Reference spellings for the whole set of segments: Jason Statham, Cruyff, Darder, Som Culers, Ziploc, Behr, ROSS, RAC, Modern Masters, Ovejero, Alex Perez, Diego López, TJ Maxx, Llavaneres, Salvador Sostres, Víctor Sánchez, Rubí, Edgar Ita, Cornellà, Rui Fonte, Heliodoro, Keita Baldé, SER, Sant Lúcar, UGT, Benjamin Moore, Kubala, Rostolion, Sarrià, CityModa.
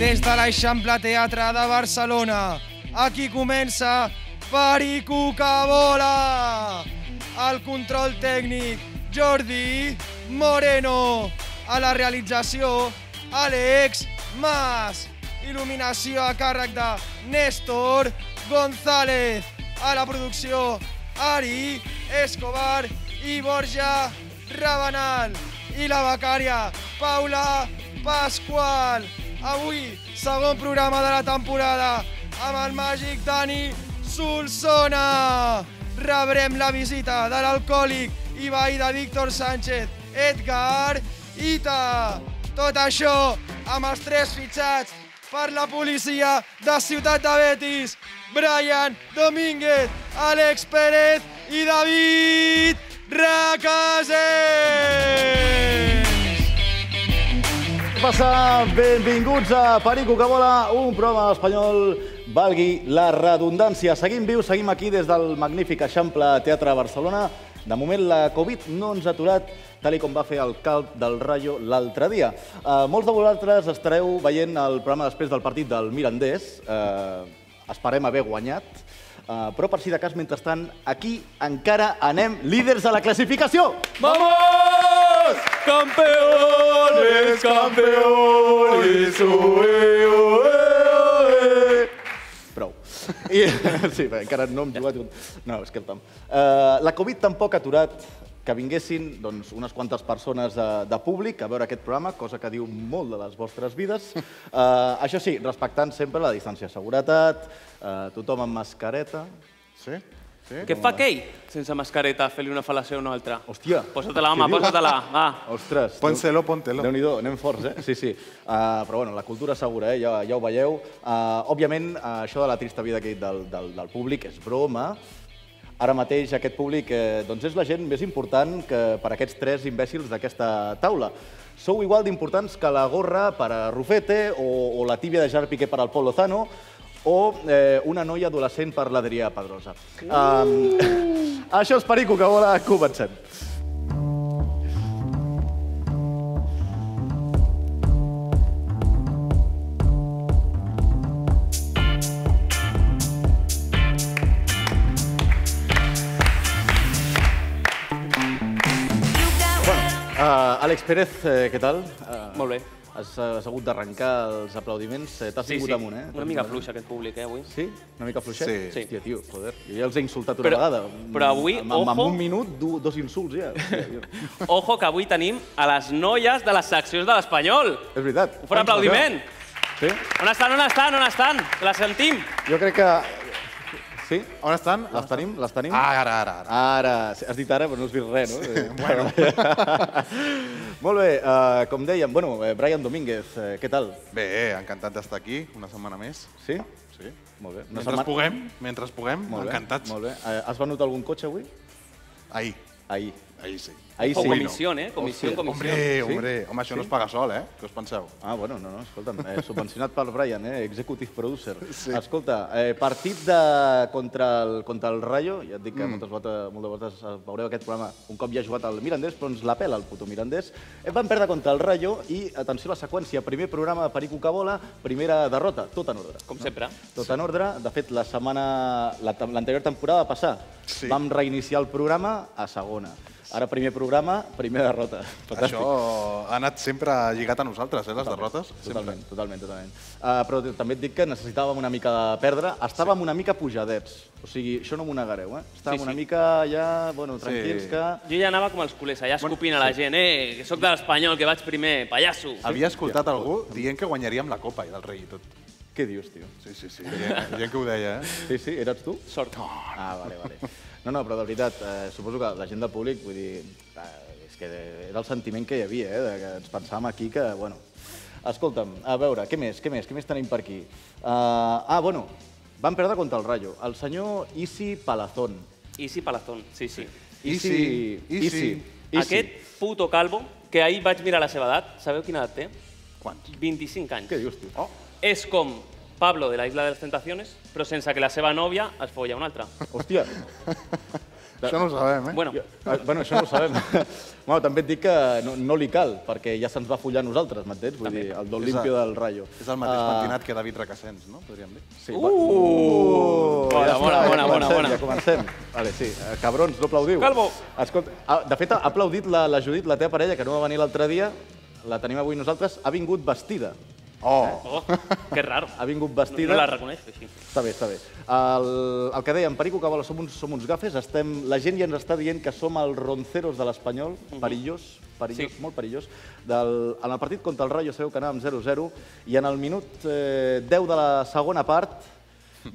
des de l'Eixample Teatre de Barcelona. Aquí comença Perico Que Vola! Al control tècnic, Jordi Moreno. A la realització, Àlex Mas. Il·luminació a càrrec de Néstor González. A la producció, Ari Escobar i Borja Rabanal. I la becària, Paula Pascual. Avui, segon programa de la temporada, amb el màgic Dani Solsona. Rebrem la visita de l'alcohòlic Ibai de Víctor Sánchez, Edgar Ita. Tot això amb els tres fitxats per la policia de Ciutat de Betis, Brian Dominguez, Alex Perez i David Raccaset. Què passa? Benvinguts a Perico Que Vola, un programa espanyol, valgui la redundància. Seguim vius, seguim aquí des del magnífic Eixample Teatre de Barcelona. De moment, la Covid no ens ha aturat, tal com va fer el calp del Rayo l'altre dia. Molts de vosaltres estareu veient el programa després del partit del Mirandés. Esperem haver guanyat. Però, per si de cas, mentrestant, aquí encara anem líders a la classificació. Vamos! Campeones, campeones, oe, oe, oe. Prou. Sí, encara no hem jugat... No, és que el tam. La Covid tampoc ha aturat que vinguessin unes quantes persones de públic a veure aquest programa, cosa que diu molt de les vostres vides. Això sí, respectant sempre la distància de seguretat, tothom amb mascareta. Sí? Què fa aquell sense mascareta, fer-li una fal·lació a una altra? Hòstia! Posa-te-la, home, posa-te-la, va! Ostres! Pónselo, póntelo. Déu-n'hi-do, anem forts, eh? Sí, sí. Però bueno, la cultura segura, ja ho veieu. Òbviament, això de la trista vida del públic és broma. Ara mateix aquest públic és la gent més important que per aquests tres imbècils d'aquesta taula. Sou igual d'importants que la gorra per a Rufete o la tíbia de Gerard Piqué per al Pol Lozano o una noia adolescent per l'Adrià Pedrosa. Això és Perico Que Vola, comencem. Àlex Pérez, què tal? Molt bé. Has hagut d'arrencar els aplaudiments. T'has vingut amunt, eh? Una mica fluix, aquest públic, eh, avui. Sí? Una mica fluixet? Sí. Hòstia, tio, joder. Jo ja els he insultat una vegada. Però avui, ojo... Amb un minut, dos insults, ja. Ojo, que avui tenim a les noies de les seccions de l'Espanyol. És veritat. Un fort aplaudiment. Sí? On estan, on estan, on estan? Les sentim. Jo crec que... Sí? On estan? Les tenim? Les tenim? Ara, ara, ara. Ara. Has dit ara, però no has vist res, no? Bueno. Molt bé, com dèiem, bueno, Brian Domínguez, què tal? Bé, encantat d'estar aquí, una setmana més. Sí? Sí. Molt bé. Mentre puguem, encantats. Molt bé. Has venut algun cotxe avui? Ahir. Ahir. Ahir sí. O comissió, eh? Comissió, comissió. Hombre, home, això no es paga sol, eh? Què us penseu? Ah, bueno, no, no, escolta'm, subvencionat per Brian, eh? Executive producer. Escolta, partit contra el Rayo, ja et dic que moltes vegades veureu aquest programa un cop ja ha jugat al Mirandés, però ens la pela el puto Mirandés. Van perdre contra el Rayo i, atenció a la seqüència, primer programa de Perico Que Vola, primera derrota, tot en ordre. Com sempre. Tot en ordre. De fet, la setmana... l'anterior temporada va passar. Vam reiniciar el programa a segona. Ara, primer programa, primera derrota. Això ha anat sempre lligat a nosaltres, les derrotes. Totalment, totalment. Però també et dic que necessitàvem una mica de perdre. Estàvem una mica pujadets. O sigui, això no m'ho negareu, eh? Estàvem una mica ja, bueno, tranquils que... Jo ja anava com els culers, allà escopint a la gent, que soc de l'Espanyol, que vaig primer, pallasso. Havia escoltat algú dient que guanyaríem la Copa i del Rei i tot. Què dius, tio? Sí, sí, sí. Hi ha qui ho deia, eh? Sí, sí, eres tu? Sort. Ah, vale, vale. No, no, però de veritat, suposo que la gent del públic, vull dir, és que era el sentiment que hi havia, que ens pensàvem aquí que, bueno... Escolta'm, a veure, què més tenim per aquí? Ah, bueno, van perdre contra el Rayo, el senyor Isi Palazón. Isi Palazón, sí, sí. Isi. Aquest puto calvo, que ahir vaig mirar la seva edat, sabeu quina edat té? Quants? 25 anys. Què dius, tio? És com... Pablo de la Isla de las Tentaciones, però sense que la seva nòvia es folla una altra. Hòstia. Això no ho sabem, eh? Bueno, això no ho sabem. Bueno, també et dic que no li cal, perquè ja se'ns va follar a nosaltres, m'entens? Vull dir, el Don Limpio del Rayo. És el mateix pentinat que David Raccaset, no? Podríem dir. Bona, bona, bona. Ja comencem. Vale, sí. Cabrons, no aplaudiu. Calvo! Escolta, de fet, ha aplaudit la Judit, la teva parella, que no va venir l'altre dia. La tenim avui nosaltres. Ha vingut vestida. Oh, que raro. Ha vingut vestida. No la reconeix, així. Està bé, està bé. El que dèiem, Perico Que Vola, som uns gafes. La gent ja ens està dient que som els ronceros de l'Espanyol, perillós, molt perillós. En el partit contra el Rayo sabeu que anàvem 0-0 i en el minut 10 de la segona part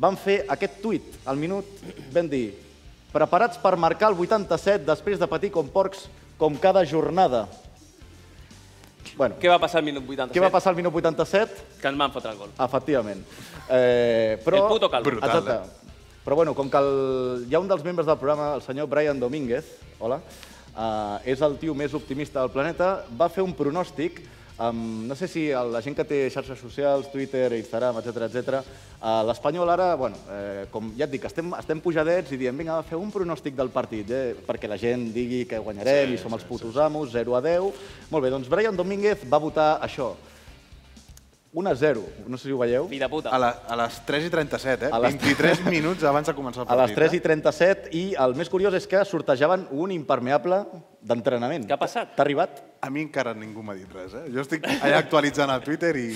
vam fer aquest tuit. Al minut vam dir: preparats per marcar el 87 després de patir com porcs com cada jornada. Què va passar al minut 87? Què va passar al minut 87? Que ens van fotre el gol. Efectivament. El puto calvo. Brutal, eh? Però bueno, com que hi ha un dels membres del programa, el senyor Brian Dominguez, hola, és el tio més optimista del planeta, va fer un pronòstic, no sé si la gent que té xarxes socials, Twitter, Instagram, etcètera, l'Espanyol ara, bueno, com ja et dic, estem pujadets i diem, vinga, feu un pronòstic del partit, perquè la gent digui que guanyarem i som els putos amos, 0-10. Molt bé, doncs Brian Domínguez va votar això. 1-0, no sé si ho veieu. Vida puta. A les 3:37, 23 minuts abans de començar el partit. A les 3:37, i el més curiós és que sortejaven un impermeable d'entrenament. Què ha passat? T'ha arribat? A mi encara ningú m'ha dit res, eh? Jo estic allà actualitzant el Twitter i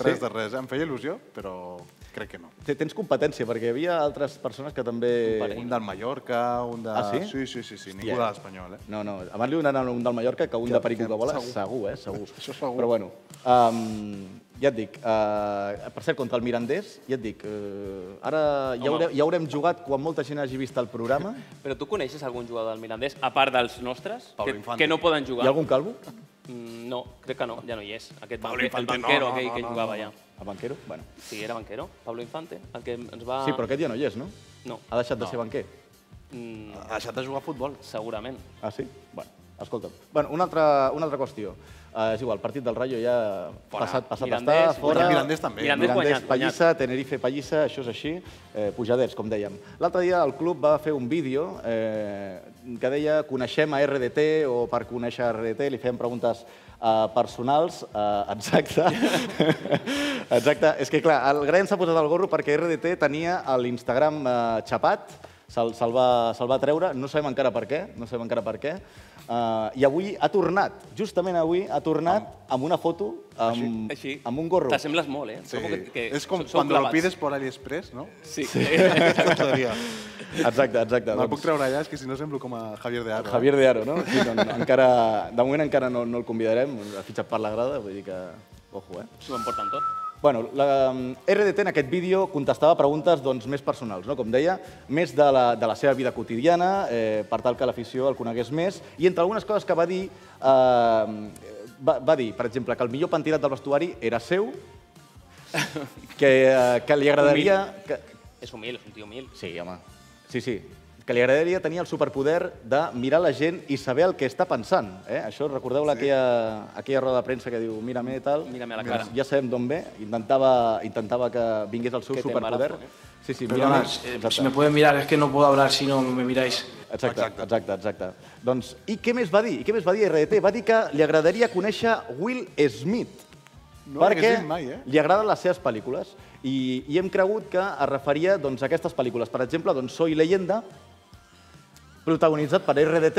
res de res. Em feia il·lusió, però crec que no. Tens competència, perquè hi havia altres persones que també... Un del Mallorca, un de... Ah, sí? Sí, sí, sí, ningú de l'Espanyol, eh? No, no, abans li donaran un del Mallorca que un de Perico Que Vola. Segur, eh? Segur. Això segur. Però bueno... Ja et dic, per cert, contra el Mirandés, ja et dic, ara ja haurem jugat quan molta gent hagi vist el programa. Però tu coneixes algun jugador del Mirandés, a part dels nostres, que no poden jugar? Hi ha algun calvo? No, crec que no, ja no hi és. El banquero aquell que jugava allà. El banquero? Sí, era banquero, Pablo Infante. Sí, però aquest ja no hi és, no? No. Ha deixat de ser banquer? Ha deixat de jugar a futbol. Segurament. Ah, sí? Bueno. Escolta'm. Bueno, una altra qüestió. És igual, el partit del Rayo ja passat a estar, fora. Mirandés també. Mirandés, Pallissa, Tenerife, Pallissa, això és així. Pujadets, com dèiem. L'altre dia el club va fer un vídeo que deia coneixem a RDT o per conèixer a RDT li fem preguntes personals. Exacte. Exacte. És que clar, el Graen s'ha posat el gorro perquè RDT tenia l'Instagram xapat. Se'l va treure, no sabem encara per què, no sabem encara per què. I avui ha tornat, justament avui ha tornat amb una foto, amb un gorro. T'assembles molt, eh? És com quan lo pides por AliExpress, no? Sí. Exacte, exacte. Me'l puc treure allà, és que si no semblo com a Javier de Aro. Javier de Aro, no? De moment encara no el convidarem, ha fitxat per la grada, vull dir que... Ojo, eh? S'ho emporten tot. Bueno, RDT en aquest vídeo contestava preguntes més personals, com deia, més de la seva vida quotidiana, per tal que l'afició el conegués més, i entre algunes coses que va dir, per exemple, que el millor pentinat del vestuari era seu, que li agradaria... És humil, és un tio humil. Sí, home, sí, sí. Que li agradaria tenir el superpoder de mirar la gent i saber el que està pensant. Això, recordeu aquella roda de premsa que diu mira-me i tal. Mira-me a la cara. Ja sabem d'on ve. Intentava que vingués el seu superpoder. Sí, sí, mira-me. Si me pueden mirar, es que no puedo hablar si no me miráis. Exacte, exacte. Doncs, i què més va dir? I què més va dir RDT? Va dir que li agradaria conèixer Will Smith. Perquè li agraden les seves pel·lícules. I hem cregut que es referia a aquestes pel·lícules. Per exemple, Soy Leyenda, protagonitzat per RDT.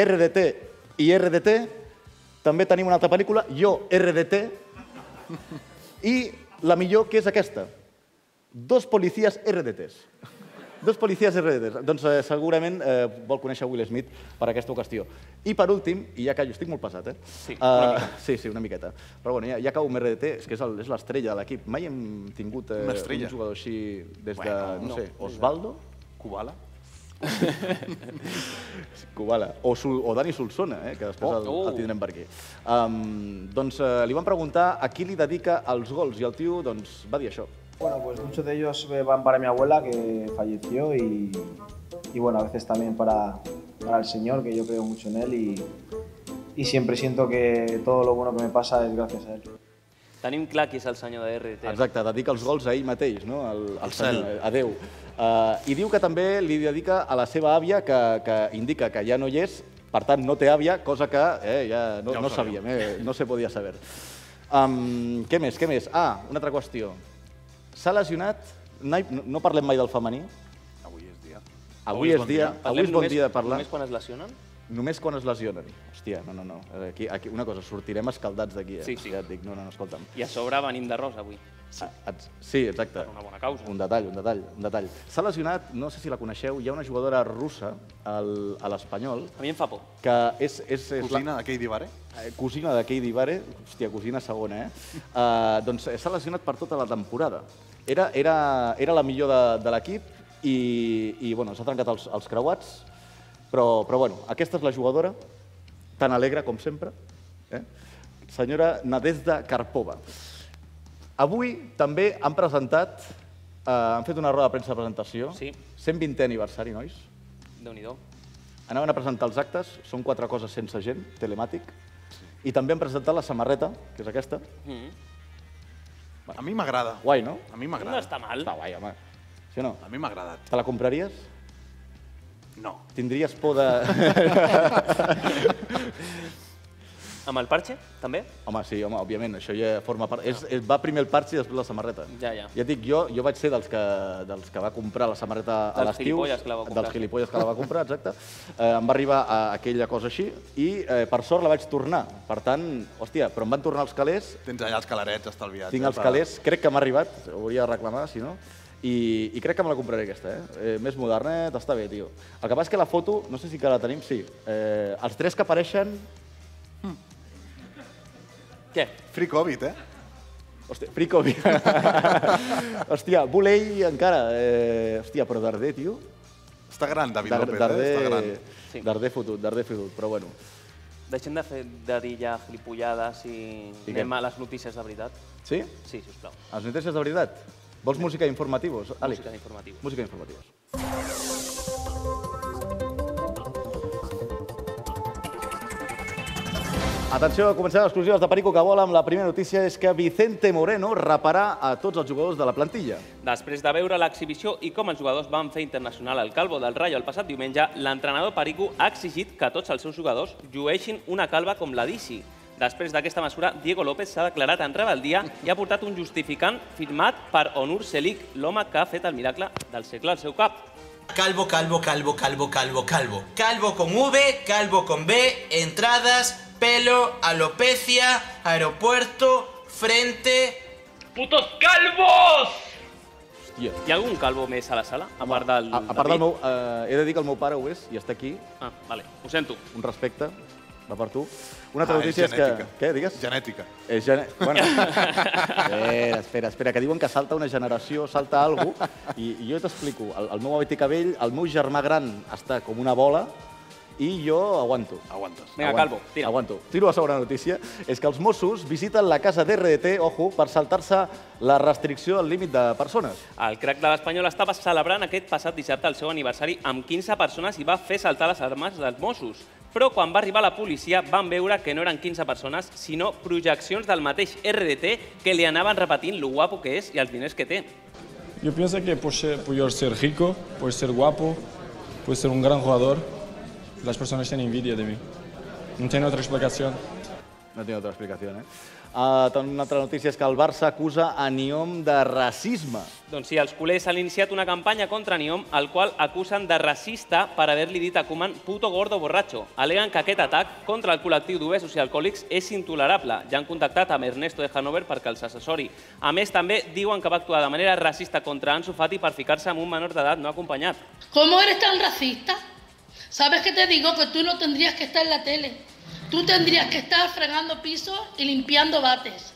RDT i RDT. També tenim una altra pel·lícula, Jo, RDT. I la millor, que és aquesta. Dos policies RDTs. Dos policies RDTs. Doncs segurament vol conèixer Will Smith per aquesta ocasió. I per últim, i ja que jo estic molt pesat, eh? Sí, una miqueta. Sí, una miqueta. Però bueno, ja que amb RDT, és que és l'estrella de l'equip. Mai hem tingut un jugador així des de, no sé, Osvaldo? Kubala? O Dani Solsona, que després el tindrem per aquí. Doncs li van preguntar a qui li dedica els gols i el tio va dir això. Bueno, pues muchos de ellos van para mi abuela que falleció y bueno, a veces también para el Señor, que yo creo mucho en él y siempre siento que todo lo bueno que me pasa es gracias a él. Tenim clar qui és el senyor de RDT. Exacte, dedica els gols a ell mateix, no? El senyor, a Déu. I diu que també li dedica a la seva àvia, que indica que ja no hi és, per tant, no té àvia, cosa que ja no sabíem, no se podia saber. Què més, què més? Ah, una altra qüestió. S'ha lesionat... No parlem mai del femení. Avui és dia. Avui és dia, avui és bon dia de parlar. Només quan es lesionen? Només quan es lesionen. Hòstia, no, no, no. Una cosa, sortirem escaldats d'aquí. Sí, sí. No, no, escolta'm. I a sobre venim d'arròs, avui. Sí, exacte. Per una bona causa. Un detall, un detall, un detall. S'ha lesionat, no sé si la coneixeu, hi ha una jugadora russa a l'Espanyol. A mi em fa por. Que és... Cosina de Keita Baldé? Cosina de Keita Baldé. Hòstia, cosina segona, eh? Doncs s'ha lesionat per tota la temporada. Era la millor de l'equip i s'ha trencat els creuats. Però bueno, aquesta és la jugadora, tan alegre com sempre, senyora Nadezhda Karpova. Avui també han presentat, han fet una roda de premsa de presentació, 120è aniversari, nois. Déu-n'hi-do. Anaven a presentar els actes, són 4 coses sense gent, telemàtic, i també han presentat la samarreta, que és aquesta. A mi m'agrada. Guai, no? A mi m'agrada. No està mal. Està guai, home. Sí o no? A mi m'ha agradat. Te la compraries? No. Tindries por de... Amb el parche, també? Home, sí, home, òbviament, això ja forma part... Va primer el parche i després la samarreta. Ja, ja. Ja et dic, jo vaig ser dels que va comprar la samarreta a l'estiu. Dels gilipolles que la va comprar, exacte. Em va arribar a aquella cosa així i, per sort, la vaig tornar. Per tant, hòstia, però em van tornar els calés... Tens allà els calarets estalviats. Tinc els calés, crec que m'ha arribat, ho hauria de reclamar, si no... I crec que me la compraré aquesta, més modernet, està bé, tio. El que passa és que la foto, no sé si que la tenim, sí. Els 3 que apareixen... Què? Free Covid, eh? Hòstia, Free Covid. Hòstia, Bolei encara. Hòstia, però Darder, tio. Està gran, David López, està gran. Darder fotut, Darder fotut, però bueno. Deixem de dir ja gilipollades i anem a les notícies de veritat. Sí? Sí, sisplau. Les notícies de veritat? Vols música informativos, Àlex? Música informativos. Música informativos. Atenció, comencem les exclusives de Perico Que Vola amb la primera notícia és que Vicente Moreno reparà a tots els jugadors de la plantilla. Després de veure l'exhibició i com els jugadors van fer internacional al calvo del Rayo el passat diumenge, l'entrenador Perico ha exigit que tots els seus jugadors llueixin una calva com la d'Ici. Després d'aquesta mesura, Diego López s'ha declarat en rebel·lia i ha portat un justificant firmat per Onur Selic, l'home que ha fet el miracle del segle al seu cap. Calvo, calvo, calvo, calvo, calvo, calvo. Calvo con V, calvo con B, entradas, pelo, alopecia, aeropuerto, frente... Putos calvos! Hi ha algun calvo més a la sala? A part del David? He de dir que el meu pare ho és i està aquí. Ah, vale, ho sento. Un respecte. Va per tu. Una altra notícia és que... Què, digues? Genètica. És genètica. Bueno, espera, espera, que diuen que salta una generació, salta algú, i jo t'explico. El meu avi té cabell, el meu germà gran està com una bola, i jo aguanto. Aguantes. Vinga, calvo, tira. Aguanto. Tiro la segona notícia. És que els Mossos visiten la casa d'RDT, ojo, per saltar-se la restricció al límit de persones. El crac de l'Espanyol estava celebrant aquest passat dissabte el seu aniversari amb 15 persones i va fer saltar les armes dels Mossos. Però quan va arribar la policia van veure que no eren 15 persones, sinó projeccions del mateix RDT que li anaven repetint lo guapo que és i els diners que té. Yo pienso que puedo ser rico, puedo ser guapo, puedo ser un gran jugador. Las personas tienen envidia de mí. No tiene otra explicación. No tiene otra explicación, eh? Una altra notícia és que el Barça acusa a Niom de racisme. Doncs sí, els culers han iniciat una campanya contra Niom, el qual acusen de racista per haver-li dit a Koeman puto gordo borratxo. Aleguen que aquest atac contra el col·lectiu d'obesos i alcohòlics és intolerable. Ja han contactat amb Ernesto de Hannover perquè els assessori. A més, també diuen que va actuar de manera racista contra Ansu Fati per ficar-se amb un menor d'edat no acompanyat. ¿Cómo eres tan racista? ¿Sabes que te digo que tú no tendrías que estar en la tele? Tú tendrías que estar fregando pisos y limpiando bates.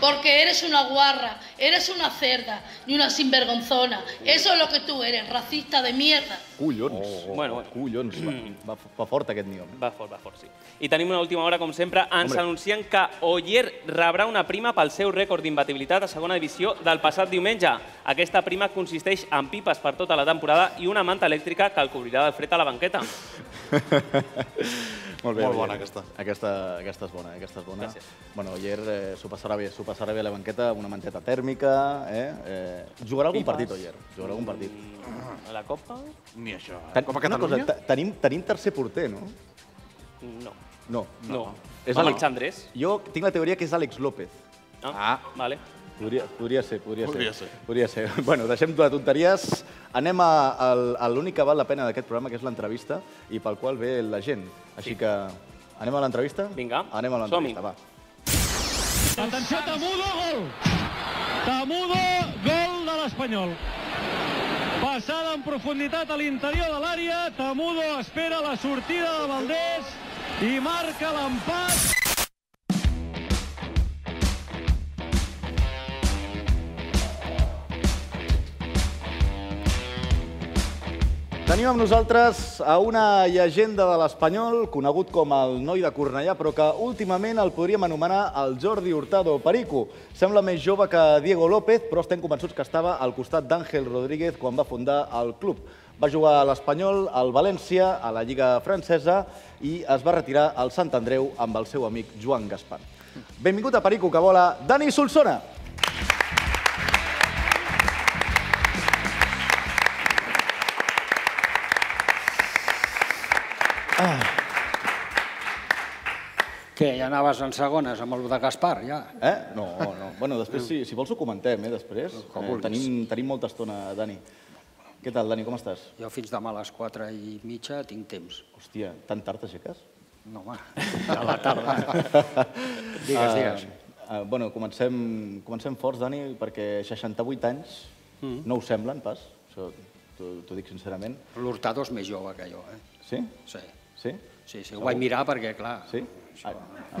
Porque eres una guarra, eres una cerda y una sinvergonzona. Eso es lo que tú eres, racista de mierda. Collons. Collons. Va fort aquest nió. Va fort, sí. I tenim una última hora, com sempre. Ens anuncien que Oller rebrà una prima pel seu rècord d'imbatibilitat a segona divisió del passat diumenge. Aquesta prima consisteix en pipes per tota la temporada i una manta elèctrica que el cobrirà del fred a la banqueta. Molt bona aquesta. Aquesta és bona, aquesta és bona. Bueno, Oyer s'ho passarà bé a la banqueta, una manteta tèrmica. Jugarà algun partit, Oyer? Jugarà algun partit. A la Copa? Ni això. Copa Catalunya? Tenim tercer porter, no? No. No. És Àlex Andrés. Jo tinc la teoria que és Àlex López. Ah, vale. Podria ser, podria ser. Bueno, deixem de tonteries. Anem a l'únic que val la pena d'aquest programa, que és l'entrevista, i pel qual ve la gent. Així que anem a l'entrevista? Vinga, som-hi. Atenció, Tamudo, gol! Tamudo, gol de l'Espanyol. Passada en profunditat a l'interior de l'àrea, Tamudo espera la sortida de Valdés i marca l'empat. Tenim amb nosaltres a una llegenda de l'Espanyol, conegut com el noi de Cornellà, però que últimament el podríem anomenar el Jordi Hurtado Perico. Sembla més jove que Diego López, però estem convençuts que estava al costat d'Àngel Rodríguez quan va fundar el club. Va jugar a l'Espanyol, al València, a la Lliga Francesa i es va retirar al Sant Andreu amb el seu amic Joan Gaspart. Benvingut a Perico Que Vola, Dani Solsona! Què, ja anaves en segones amb el de Gaspart, ja? No, no. Bueno, després, si vols ho comentem, després. Tenim molta estona, Dani. Què tal, Dani, com estàs? Jo fins demà a les 4:30 tinc temps. Hòstia, tan tard t'aixeques? No, home, a la tarda. Digues. Bueno, comencem forts, Dani, perquè 68 anys no ho semblen, pas. T'ho dic sincerament. L'Hurtado és més jove que jo, eh? Sí? Sí, ho vaig mirar perquè, clar...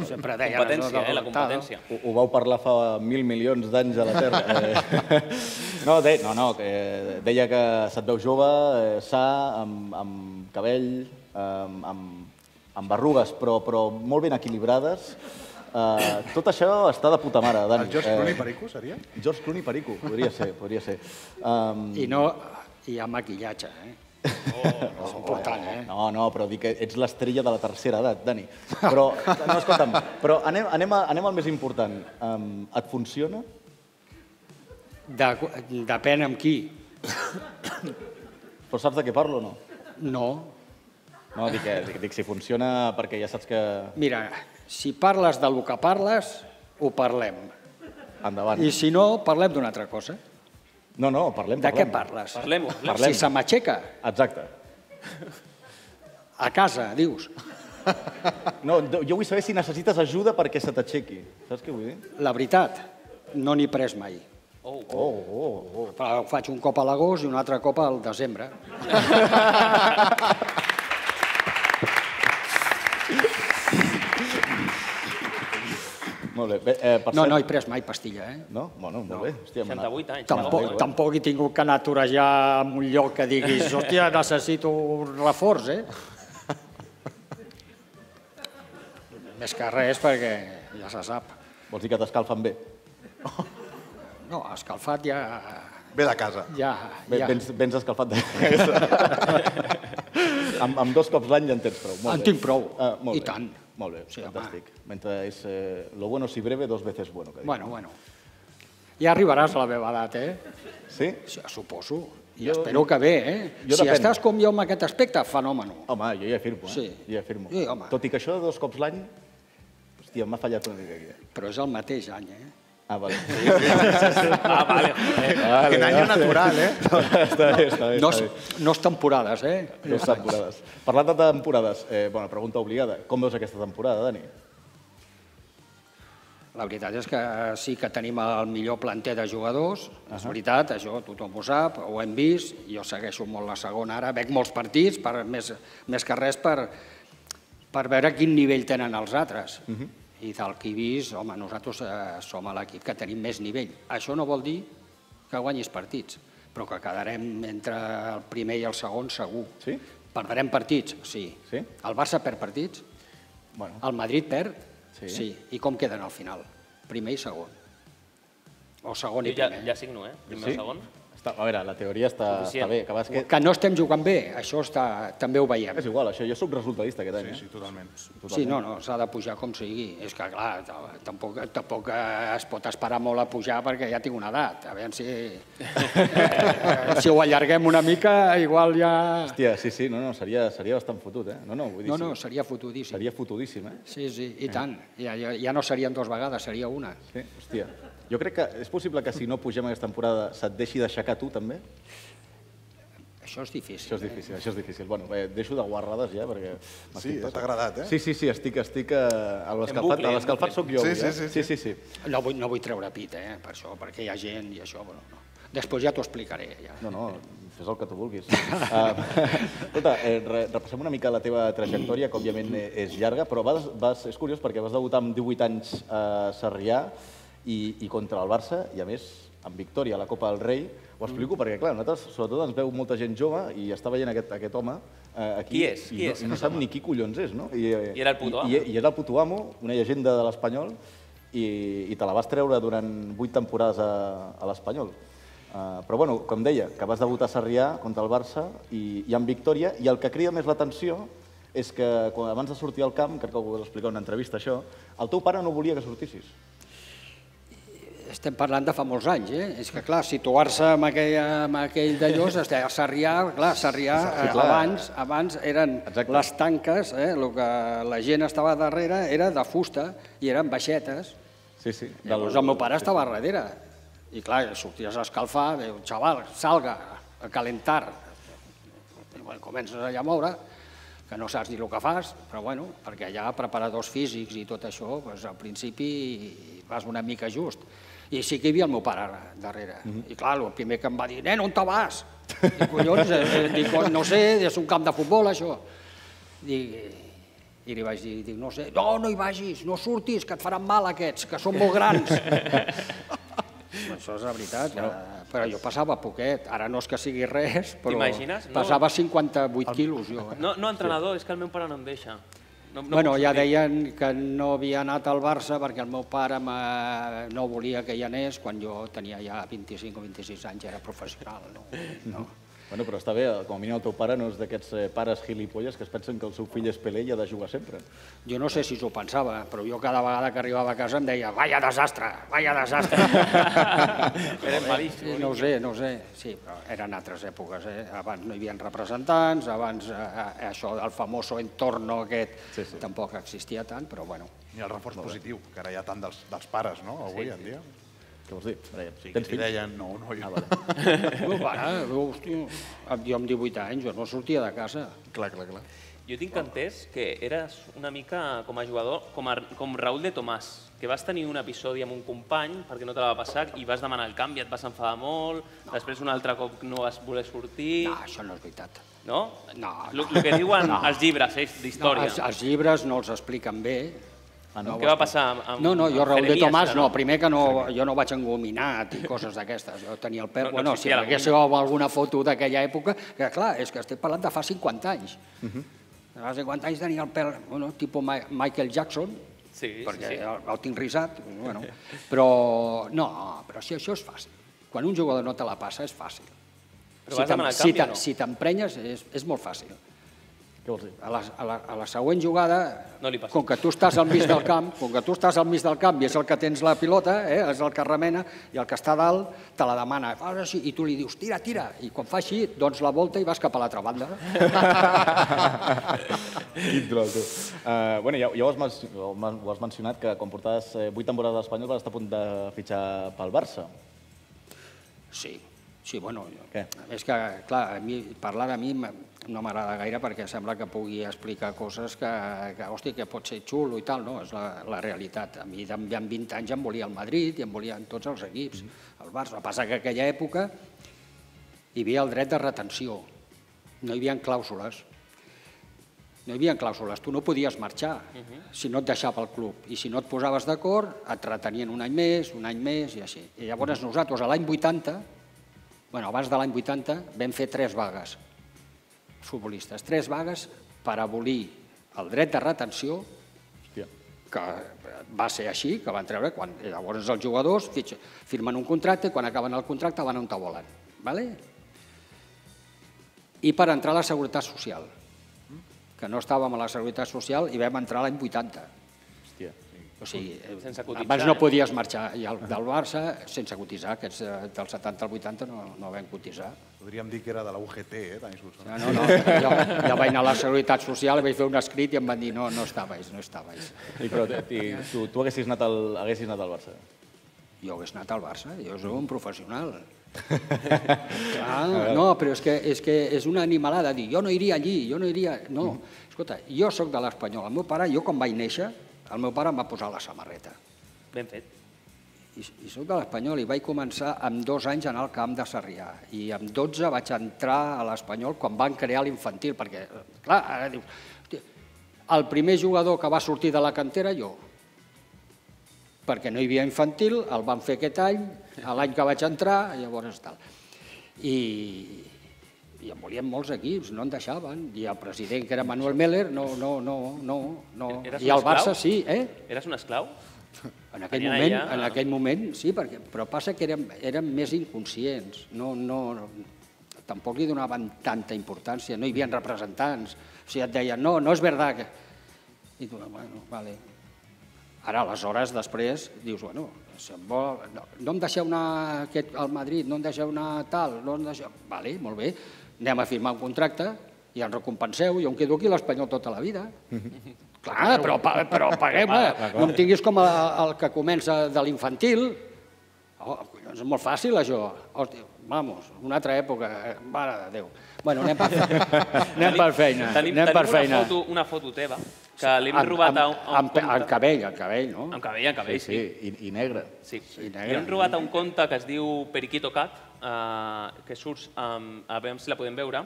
Sempre deia la competència. Ho vau parlar fa 1.000 milions d'anys a la Terra. No, deia que se't veu jove, sa, amb cabell, amb berrugues, però molt ben equilibrades. Tot això està de puta mare, Dani. El George Clooney Perico, seria? George Clooney Perico, podria ser. I amb maquillatge, eh? És important, eh? No, però dic que ets l'estrella de la tercera edat, Dani. Però, escolta'm, anem al més important. Et funciona? Depèn amb qui. Però saps de què parlo o no? No. No, dic si funciona perquè ja saps que... Mira, si parles del que parles, ho parlem. Endavant. I si no, parlem d'una altra cosa. No, parlem. De què parles? Parlem-ho. Si se m'aixeca. Exacte. A casa, dius. No, jo vull saber si necessites ajuda perquè se t'aixequi. Saps què vull dir? La veritat, no n'hi he pres mai. Però ho faig un cop a l'agost i un altre cop al desembre. No he pres mai pastilla, eh? No? Bueno, molt bé. 68 anys. Tampoc he tingut que anar a torejar en un lloc que diguis, hòstia, necessito un reforç, eh? Més que res perquè ja se sap. Vols dir que t'escalfen bé? No, escalfat ja... Ve de casa. Vens escalfat de casa. Amb dos cops l'any ja en tens prou. En tinc prou, i tant. Molt bé, fantàstic. Mentre és lo bueno si breve, dos veces bueno. Bueno. Ja arribaràs a la meva edat, eh? Sí? Suposo. I espero que bé, eh? Si estàs com jo en aquest aspecte, fenòmen. Home, jo hi afirmo, eh? Hi afirmo. Tot i que això de dos cops l'any... Hòstia, m'ha fallat una mica aquí. Però és el mateix any, eh? Ah, vale. Quin any natural, eh? Està bé, està bé. No és temporades, eh? No és temporades. Parlant de temporades, bona pregunta obligada. Com veus aquesta temporada, Dani? La veritat és que sí que tenim el millor planter de jugadors. És veritat, això tothom ho sap, ho hem vist. Jo segueixo molt la segona ara. Veig molts partits, més que res, per veure quin nivell tenen els altres. I del que he vist, home, nosaltres som l'equip que tenim més nivell. Això no vol dir que guanyis partits, però que quedarem entre el primer i el segon segur. Sí? Perdrem partits, sí. El Barça perd partits, el Madrid perd, sí. I com queden al final? Primer i segon. O segon i primer. Ja signo, eh? Primer i segon. A veure, la teoria està bé. Que no estem jugant bé, això també ho veiem. És igual, jo soc resultadista aquest any. Sí, totalment. Sí, no, no, s'ha de pujar com sigui. És que, clar, tampoc es pot esperar molt a pujar perquè ja tinc una edat. A veure si ho allarguem una mica, igual ja... Hòstia, sí, no, seria bastant fotut, eh? No, seria fotudíssim. Seria fotudíssim, eh? Sí, i tant. Ja no serien dues vegades, seria una. Sí, hòstia. Jo crec que és possible que si no pugem aquesta temporada se't deixi d'aixecar tu, també? Això és difícil. Això és difícil. Bueno, deixo de guarrades ja, perquè... Sí, t'ha agradat, eh? Sí, estic... A l'escalfat soc jo. Sí. No vull treure pit, per això, perquè hi ha gent i això, però no. Després ja t'ho explicaré. No, fes el que tu vulguis. Escolta, repassem una mica la teva trajectòria, que òbviament és llarga, però és curiós perquè vas debutar amb 18 anys a Sarrià, i contra el Barça, i a més, amb victòria a la Copa del Rei. Ho explico perquè, clar, nosaltres sobretot ens veu molta gent jove i està veient aquest home aquí. Qui és? I no sap ni qui collons és, no? I era el puto amo. I era el puto amo, una llegenda de l'Espanyol, i te la vas treure durant 8 temporades a l'Espanyol. Però, bueno, com deia, que vas debutar a Sarrià contra el Barça i amb victòria, i el que crida més l'atenció és que abans de sortir al camp, crec que ho vas explicar en una entrevista, això, el teu pare no volia que sortissis. Estem parlant de fa molts anys, eh? És que, clar, situar-se amb aquell d'allò, a Sarrià, clar, Sarrià, abans eren les tanques, el que la gent estava darrere era de fusta i eren baixetes. Sí. Llavors el meu pare estava darrere. I, clar, sorties a escalfar, diu, xaval, salga, a calentar. Comences allà a moure, que no saps ni el que fas, però, bueno, perquè allà preparadors físics i tot això, al principi vas una mica just. I sí que hi havia el meu pare darrere. I clar, el primer que em va dir, nen, on te vas? Dic, collons, no sé, és un camp de futbol, això. I li vaig dir, no sé, no hi vagis, no surtis, que et faran mal aquests, que són molt grans. Això és la veritat, però jo passava poquet, ara no és que sigui res, però passava 58 quilos jo. No, entrenador, és que el meu pare no em deixa. Bueno, ja deien que no havia anat al Barça perquè el meu pare no volia que hi anés quan jo tenia ja 25 o 26 anys, era professional. Bueno, però està bé, com a mínim el teu pare no és d'aquests pares gilipolles que es pensen que el seu fill és Pelé i ha de jugar sempre. Jo no sé si s'ho pensava, però jo cada vegada que arribava a casa em deia «Vaya desastre, vaya desastre». No ho sé, sí, però eren altres èpoques. Abans no hi havia representants, abans això del famoso entorno aquest tampoc existia tant, però bueno. I el reforç positiu, que ara hi ha tant dels pares, no?, avui en dia. Què vols dir? Tens fills? No, jo no. Hòstia, jo amb 18 anys, jo no sortia de casa. Clar. Jo tinc entès que eres una mica, com a jugador, com Raül de Tomàs, que vas tenir un episodi amb un company perquè no te la va passar i vas demanar el canvi, et vas enfadar molt, després un altre cop no vas voler sortir... No, això no és veritat. No? No. El que diuen els llibres d'història. Els llibres no els expliquen bé. Què va passar amb... No, jo Raül de Tomàs no, primer que jo no vaig engominat i coses d'aquestes, jo tenia el pèl... Bueno, si haguéssiu alguna foto d'aquella època, que clar, és que estic parlant de fa 50 anys. Fa 50 anys tenia el pèl, bueno, tipus Michael Jackson, perquè el tinc risat, bueno, però no, però si això és fàcil. Quan un jugador no te la passa és fàcil. Si t'emprenyes és molt fàcil. A la següent jugada, com que tu estàs al mig del camp i és el que tens la pilota, és el que remena, i el que està dalt te la demana, i tu li dius tira, i quan fa així, doncs la volta i vas cap a l'altra banda. Quin troll, tu. Bé, ja ho has mencionat, que quan portaves 8 temporades a l'Espanyol vas estar a punt de fitxar pel Barça. Sí, bueno, és que, clar, parlar de mi... no m'agrada gaire perquè sembla que pugui explicar coses que pot ser xulo i tal, no, és la realitat. A mi amb 20 anys em volia el Madrid i em volien tots els equips, el Barça. El que passa és que en aquella època hi havia el dret de retenció, no hi havia clàusules, tu no podies marxar si no et deixava el club i si no et posaves d'acord et retenien un any més i així. I llavors nosaltres a l'any 80, bueno, abans de l'any 80, vam fer 3 vagues. Futbolistes, 3 vagues per abolir el dret de retenció, que va ser així, que van treure quan llavors els jugadors firmen un contracte i quan acaben el contracte van on te volen. i per entrar a la Seguretat Social, que no estàvem a la Seguretat Social i vam entrar l'any 80. O sigui, abans no podies marxar del Barça sense cotitzar, aquests del 70 al 80 no vam cotitzar. Podríem dir que era de la UGT, Dani Solsona. No, no, jo vaig anar a la Seguretat Social, vaig fer un escrit i em van dir no, no estàveis, no estàveis. Però tu haguessis anat al Barça? Jo hagués anat al Barça, jo sóc un professional. No, però és que és una animalada dir jo no iria allí, jo no iria... No, escolta, jo sóc de l'Espanyol. El meu pare, jo quan vaig néixer, el meu pare em va posar la samarreta. Ben fet. I soc de l'Espanyol i vaig començar amb 2 anys a anar al camp de Sarrià. I amb 12 vaig entrar a l'Espanyol quan van crear l'infantil, perquè, clar, ara dius... El primer jugador que va sortir de la cantera, jo. Perquè no hi havia infantil, el van fer aquest any, l'any que vaig entrar, llavors tal. I en volien molts equips, no en deixaven. I el president, que era Manuel Meller, no. I el Barça sí, Eres un esclau? En aquell moment, sí, però passa que érem més inconscients. Tampoc li donaven tanta importància, no hi havia representants. O sigui, et deien, no, no és veritat. I tu, bueno, vale. Ara, aleshores, després, dius, bueno, no em deixeu anar al Madrid, no em deixeu anar tal, no em deixeu... Vale, molt bé, anem a firmar un contracte i ens recompenseu, jo em quedo aquí a l'Espanyol tota la vida. Clar, però paguem-me, no em tinguis com el que comença de l'infantil. És molt fàcil, això. Vamos, una altra època, mare de Déu. Bueno, anem per feina. Tenim una foto teva que l'hem robat a un compte... Amb cabell, no? Amb cabell, sí. I negre. L'hem robat a un compte que es diu Perico Que Vola, que surts, a veure si la podem veure.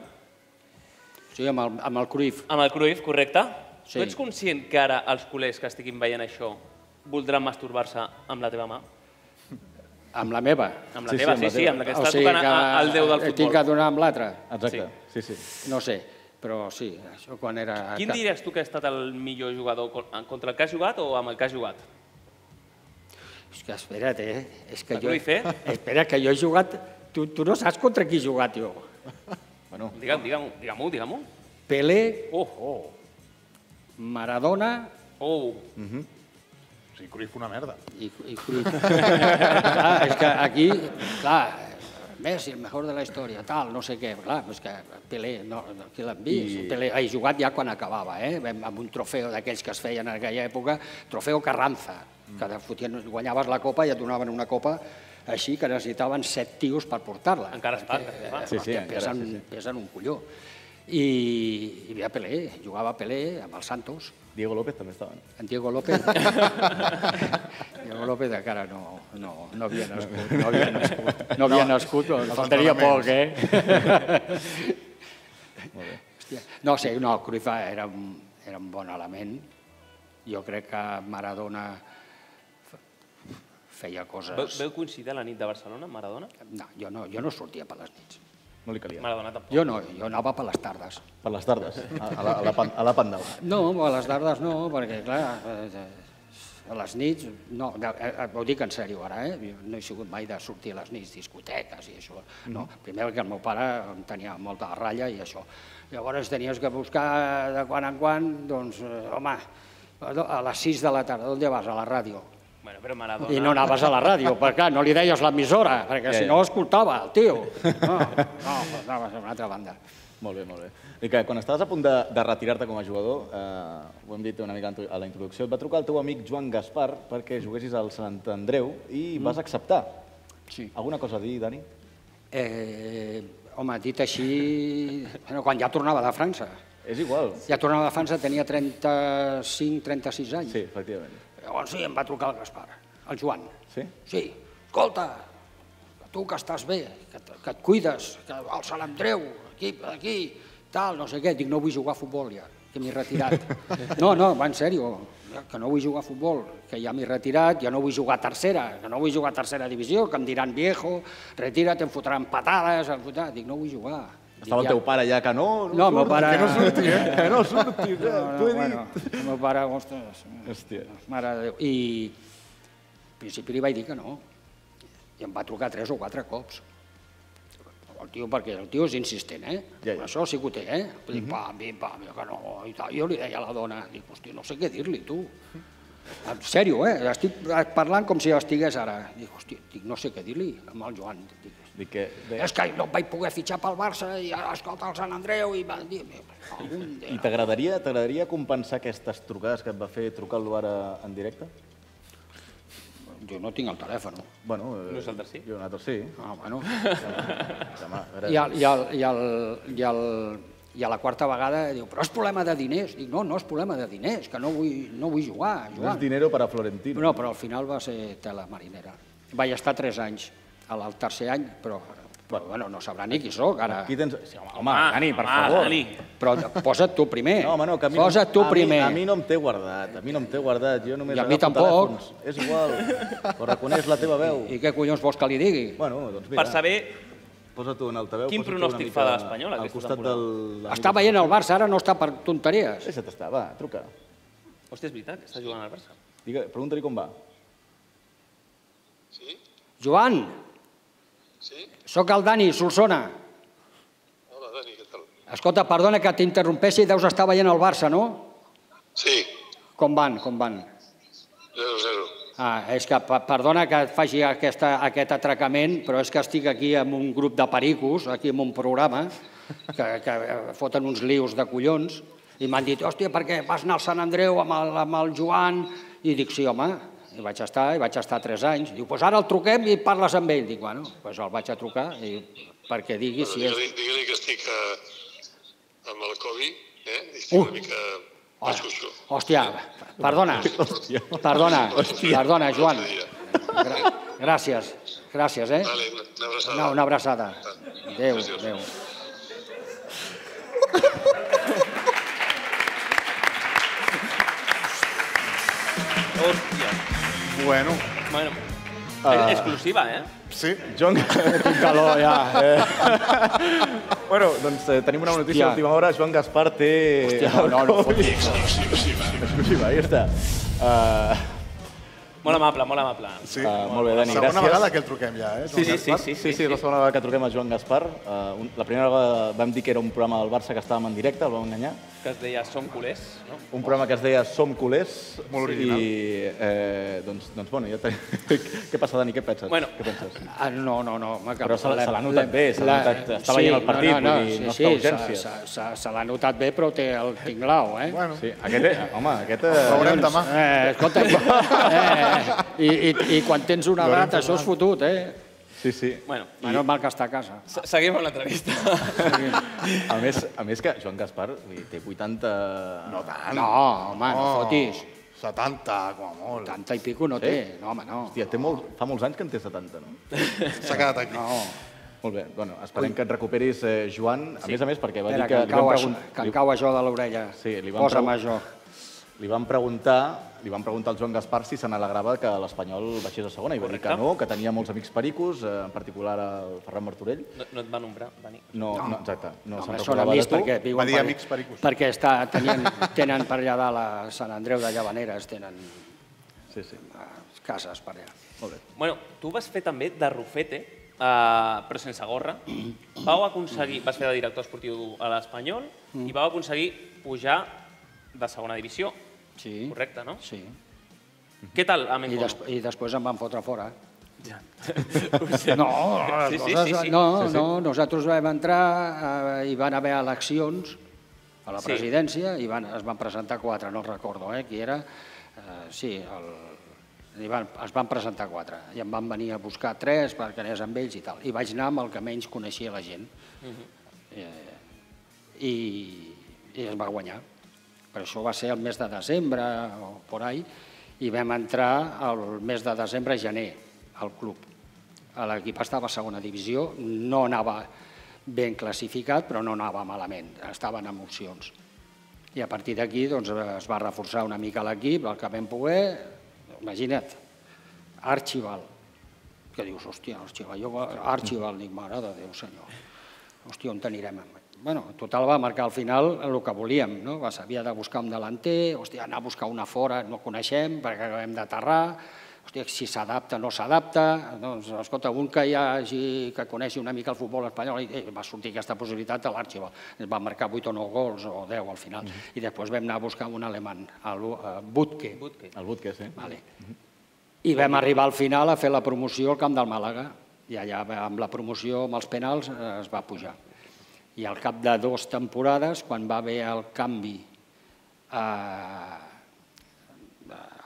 Sí, amb el Cruyff. Amb el Cruyff, correcte. Tu ets conscient que ara els culers que estiguin veient això voldran masturbar-se amb la teva mà? Amb la meva. Amb la teva, sí, amb la que està tocant el déu del futbol. Tinc que donar amb l'altra. Exacte. No sé, però sí, això quan era... Quin diries tu que ha estat el millor jugador? Contra el que has jugat o amb el que has jugat? És que espera't, Espera, que jo he jugat... Tu no saps contra qui he jugat, jo. Digue-m'ho, digue-m'ho. Pelé, Maradona... O sigui, Cruyff fa una merda. És que aquí, clar, Messi, el millor de la història, tal, no sé què. Clar, és que Pelé, qui l'hem vist? Pelé ha jugat ja quan acabava, amb un trofeu d'aquells que es feien en aquella època, trofeu Carranza, que guanyaves la copa i et donaven una copa així que necessitaven 7 tios per portar-la. Encara es fa. Pesen un colló. I hi havia Pelé, jugava Pelé amb els Santos. Diego López també estava. En Diego López? Diego López encara no havia nascut. No havia nascut, però faltaria poc, No sé, no, Cruyff era un bon element. Jo crec que Maradona feia coses... Veu coincidir la nit de Barcelona, Maradona? No, jo no sortia per les nits. No li calia. Jo no, jo anava per les tardes. Per les tardes? A la pandau? No, a les tardes no, perquè clar, a les nits... No, ho dic en sèrio ara, no he sigut mai de sortir a les nits, discoteques i això. Primer que el meu pare em tenia molta ratlla i això. Llavors tenies que buscar de quan en quan, doncs, home, a les 6 de la tarda, on vas? A la ràdio. I no anaves a la ràdio, perquè clar, no li deies l'emissora, perquè si no escoltava el tio. No, anaves a una altra banda. Molt bé, molt bé. Quan estaves a punt de retirar-te com a jugador, ho hem dit una mica a la introducció, et va trucar el teu amic Joan Gaspart perquè juguessis al Sant Andreu i vas acceptar. Alguna cosa a dir, Dani? Home, dit així... Quan ja tornava de França. És igual. Ja tornava de França, tenia 35-36 anys. Sí, efectivament. Llavors sí, em va trucar el Gaspar, el Joan. Sí? Sí. Escolta, tu que estàs bé, que et cuides, que al Sant Andreu, aquí, tal, no sé què. Dic, no vull jugar a futbol ja, que m'he retirat. No, va en sèrio, que no vull jugar a futbol, que ja m'he retirat, ja no vull jugar a tercera, que no vull jugar a tercera divisió, que em diran viejo, retira't, em fotran patades, em fotran... Dic, no vull jugar. Estava el teu pare ja que no, que no surti, t'ho he dit. El meu pare, hòstia, mare de Déu. I al principi li vaig dir que no. I em va trucar 3 o 4 cops. El tio, perquè el tio és insistent, eh? Això sí que ho té, eh? Dic, pam, que no, i tal. Jo li deia a la dona, dic, hòstia, no sé què dir-li, tu. En sèrio, eh? Estic parlant com si estigués ara. Dic, hòstia, no sé què dir-li amb el Joan. És que no vaig poder fitxar pel Barça i escolta el Sant Andreu i va dir... I t'agradaria compensar aquestes trucades que et va fer trucar-lo ara en directe? Jo no tinc el telèfon. Nosaltres sí. Nosaltres sí. Ah, bueno. I a la quarta vegada diu, però és problema de diners. Dic, no, no és problema de diners, que no vull jugar. No és dinero para Florentino. No, però al final va ser tela marinera. Vaig estar 3 anys. Al tercer any, però no sabrà ni qui sóc, ara. Home, Dani, per favor. Però posa't tu primer. Posa't tu primer. A mi no em té guardat, a mi no em té guardat. I a mi tampoc. És igual, però reconeix la teva veu. I què collons vols que li digui? Per saber quin pronòstic fa de l'Espanyol aquesta temporada. Està veient el Barça, ara no està per tonteries. Deixa't estar, va, truca. Hòstia, és veritat que està jugant al Barça. Pregunta-li com va. Sí? Joan! Soc el Dani Solsona. Hola, Dani, què tal? Escolta, perdona que t'interrompessi, deus estar veient el Barça, no? Sí. Com van, com van? 0-0. Ah, és que perdona que faci aquest atracament, però és que estic aquí amb un grup de pericos, aquí amb un programa, que foten uns lius de collons, i m'han dit, hòstia, per què vas anar al Sant Andreu amb el Joan? I dic, sí, home... I vaig estar 3 anys. Diu, doncs ara el truquem i parles amb ell. Dic, bueno, doncs el vaig a trucar perquè digui si és... Digue-li que estic amb el Covid, eh? Estic una mica... Hòstia, perdona, perdona, Joan. Gràcies, gràcies, eh? Una abraçada. Adéu, adéu. Hòstia. Bueno. Exclusiva, eh? Sí. Joan, quin calor, ja. Bueno, doncs tenim una notícia d'última hora. Joan Gaspart té... Hòstia, no fot. Exclusiva. Exclusiva, ahí està. Molt amable, molt amable. Sí. Molt bé, Dani, gràcies. Segona vegada que el truquem ja, eh? Sí, la segona vegada que truquem a Joan Gaspart. La primera vegada vam dir que era un programa del Barça que estàvem en directe, el vam enganyar. Que es deia Som Culers, no? Un programa que es deia Som Culers. Molt original. I, doncs, bueno, ja tenim... Què passa, Dani, què penses? No. Però se l'ha notat bé, està veient el partit, vull dir, no està urgències. Sí, se l'ha notat bé, però té el tinglau, eh? Sí, aquest, home, aquest... El veurem demà. Escolta, i quan tens una edat, això és fotut, eh? Sí. Menys mal que està a casa. Seguim amb l'entrevista. A més que Joan Gaspart té 80... No tant. No, home, no fotis. 70, com a molt. 70 i pico no té, no, home, no. Hòstia, fa molts anys que en té 70, no? S'ha quedat aquí. Molt bé, bueno, esperem que et recuperis, Joan. A més, perquè va dir que... Que em cau això de l'orella. Posa'm això. Li van preguntar al Joan Gaspart si se n'alegrava que l'Espanyol baixés a segona, i va dir que no, que tenia molts amics pericos, en particular el Ferran Martorell. No et va nombrar, Dani? No, exacte. No són amics perquè tenen per allà dalt a Sant Andreu de Llavaneres, tenen cases per allà. Bueno, tu vas fer també de Rufete, però sense gorra. Vas fer de director esportiu a l'Espanyol i vau aconseguir pujar de segona divisió. Correcte, no? Sí. Què tal? I després em van fotre fora. No, nosaltres vam entrar, hi van haver eleccions a la presidència, i es van presentar 4, no recordo qui era. Sí, es van presentar 4, i em van venir a buscar 3 perquè anés amb ells i tal. I vaig anar amb el que menys coneixia la gent. I es va guanyar. Però això va ser el mes de desembre o per ahí, i vam entrar el mes de desembre a gener al club. L'equip estava a segona divisió, no anava ben classificat, però no anava malament, estava en emocions. I a partir d'aquí es va reforçar una mica l'equip, el que vam poder, imagina't, Archival, que dius, hòstia, Archival, dic, mare de Déu, senyor, hòstia, on t'anirem amb això? Bueno, total, va marcar al final el que volíem, no? S'havia de buscar un delanter, anar a buscar una fora, no coneixem, perquè acabem d'aterrar, si s'adapta o no s'adapta, doncs, escolta, un que coneixi una mica el futbol espanyol, i va sortir aquesta possibilitat a l'Archival, va marcar 8 o 9 gols, o 10 al final, i després vam anar a buscar un alemany, el Butke. El Butke, sí. I vam arribar al final a fer la promoció al camp del Màlaga, i allà amb la promoció, amb els penals, es va pujar. I al cap de 2 temporades, quan va haver el canvi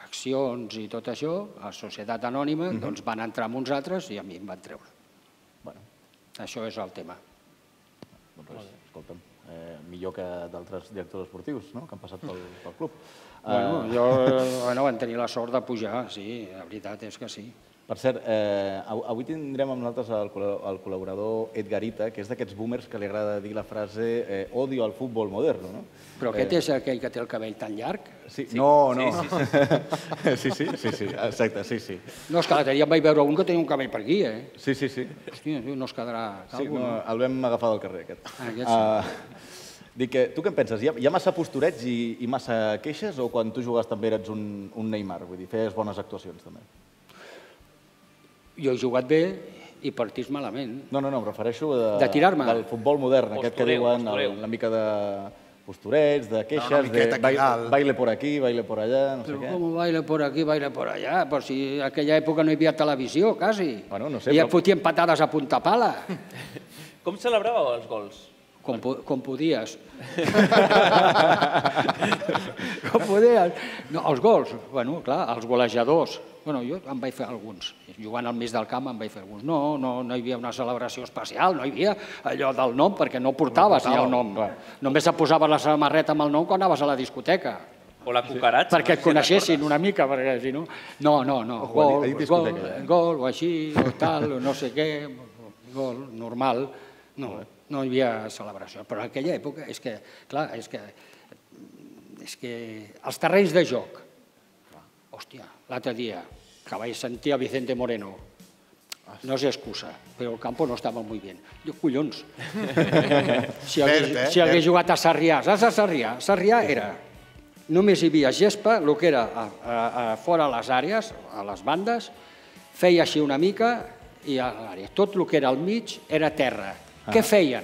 accions i tot això, a Societat Anònima, doncs van entrar amb uns altres i a mi em van treure. Això és el tema. Escolta'm, millor que d'altres directors esportius que han passat pel club. Jo van tenir la sort de pujar, sí, la veritat és que sí. Per cert, avui tindrem amb nosaltres el col·laborador Edgar Ita, que és d'aquests boomers que li agrada dir la frase «odio al futbol modern». Però aquest és aquell que té el cabell tan llarg? No, no. Sí, exacte, sí. No, és que l'altre dia em vaig veure un que tenia un cabell per aquí, eh? Sí. Hòstia, no es quedarà calvo. El vam agafar del carrer, aquest. Dic, tu què en penses? Hi ha massa postureig i massa queixes o quan tu jugues també eres un Neymar? Vull dir, fes bones actuacions també. Jo he jugat bé i partís malament. No, em refereixo del futbol modern, aquest que diuen una mica de posturets, de queixes, de baile por aquí, baile por allà, no sé què. Com baile por aquí, baile por allà? Però si en aquella època no hi havia televisió, quasi. I et fotien patades a punta pala. Com celebràveu els gols? Com podies. Els gols, clar, els golejadors. Jo en vaig fer alguns, jugant al mig del camp en vaig fer alguns. No hi havia una celebració especial, no hi havia allò del nom, perquè no portaves el nom. Només et posaves la samarreta amb el nom quan anaves a la discoteca. O la cucaratxa. Perquè et coneixessin una mica, perquè si no... No, gol, o així, o tal, o no sé què, gol, normal. No hi havia celebració. Però en aquella època és que, clar, els terrenys de joc, hòstia, l'altre dia, que vaig sentir a Vicente Moreno, no és excusa, però el campo no estava molt bé. Jo, collons, si hagués jugat a Sarrià, saps a Sarrià? Sarrià era, només hi havia gespa, el que era fora les àrees, a les bandes, feia així una mica, i a l'àrea, tot el que era al mig era terra. Què feien?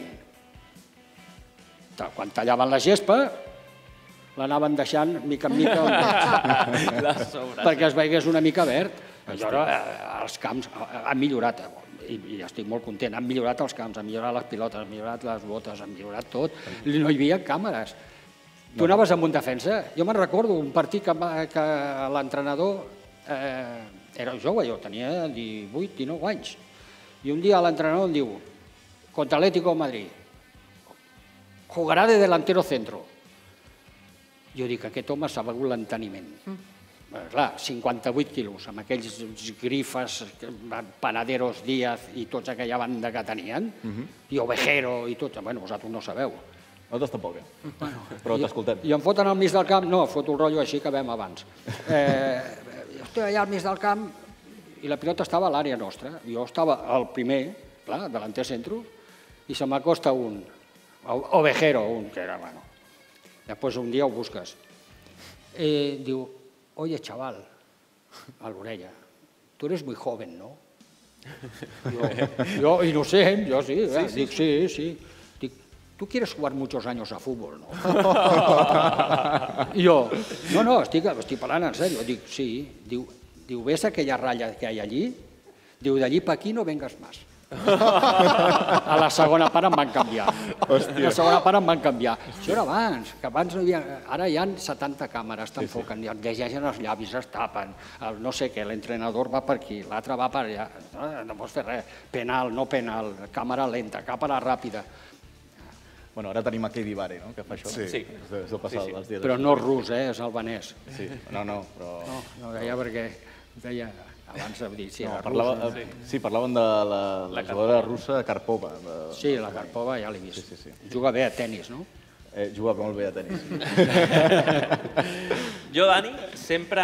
Quan tallaven la gespa, l'anaven deixant mica en mica perquè es veigués una mica verd. Els camps han millorat, i estic molt content, han millorat els camps, han millorat les pilotes, han millorat les botes, han millorat tot. No hi havia càmeres. Tu anaves amb un defensa. Jo me'n recordo un partit que l'entrenador era jove, jo tenia 18, 19 anys, i un dia l'entrenador em diu, contra l'Atlético de Madrid, jugarà de delantero centro. Jo dic, aquest home s'ha begut l'enteniment. Clar, 58 quilos, amb aquells grifes, Panaderos, Díaz i tots aquella banda que tenien, i Ovejero i tot. Bé, vosaltres no sabeu. Nosaltres tampoc, però t'escoltem. I em foten al mig del camp, no, foto el rotllo així que vam abans. Estic allà al mig del camp i la pilota estava a l'àrea nostra. Jo estava el primer, clar, delanter centro, i se m'acosta un, Ovejero, un que era, bueno, després un dia ho busques. Diu, oye, chaval, a l'orella, tu eres muy joven, ¿no? Jo, innocent, jo sí, dic, sí. Dic, tu quieres jugar muchos años a fútbol, ¿no? I jo, no, estic parlant en sèrio. Dic, sí. Diu, ves aquella ratlla que hi ha allí? Diu, d'allí per aquí no vengas más. A la segona part em van canviar. Això era abans, que abans no hi havia... Ara hi ha 70 càmeres, t'enfoquen, et llegeixen els llavis, es tapen, no sé què, l'entrenador va per aquí, l'altre va per allà, no pots fer res, penal, no penal, càmera lenta, càmera ràpida... Bueno, ara tenim aquí Dibare, no?, que fa això. Sí. Però no rus, és albanès. No, però... No, deia perquè... Abans de dir si era russa. Sí, parlaven de la jugadora russa Karpova. Sí, la Karpova ja l'he vist. Juga bé a tenis, no? Juga molt bé a tenis. Jo, Dani, sempre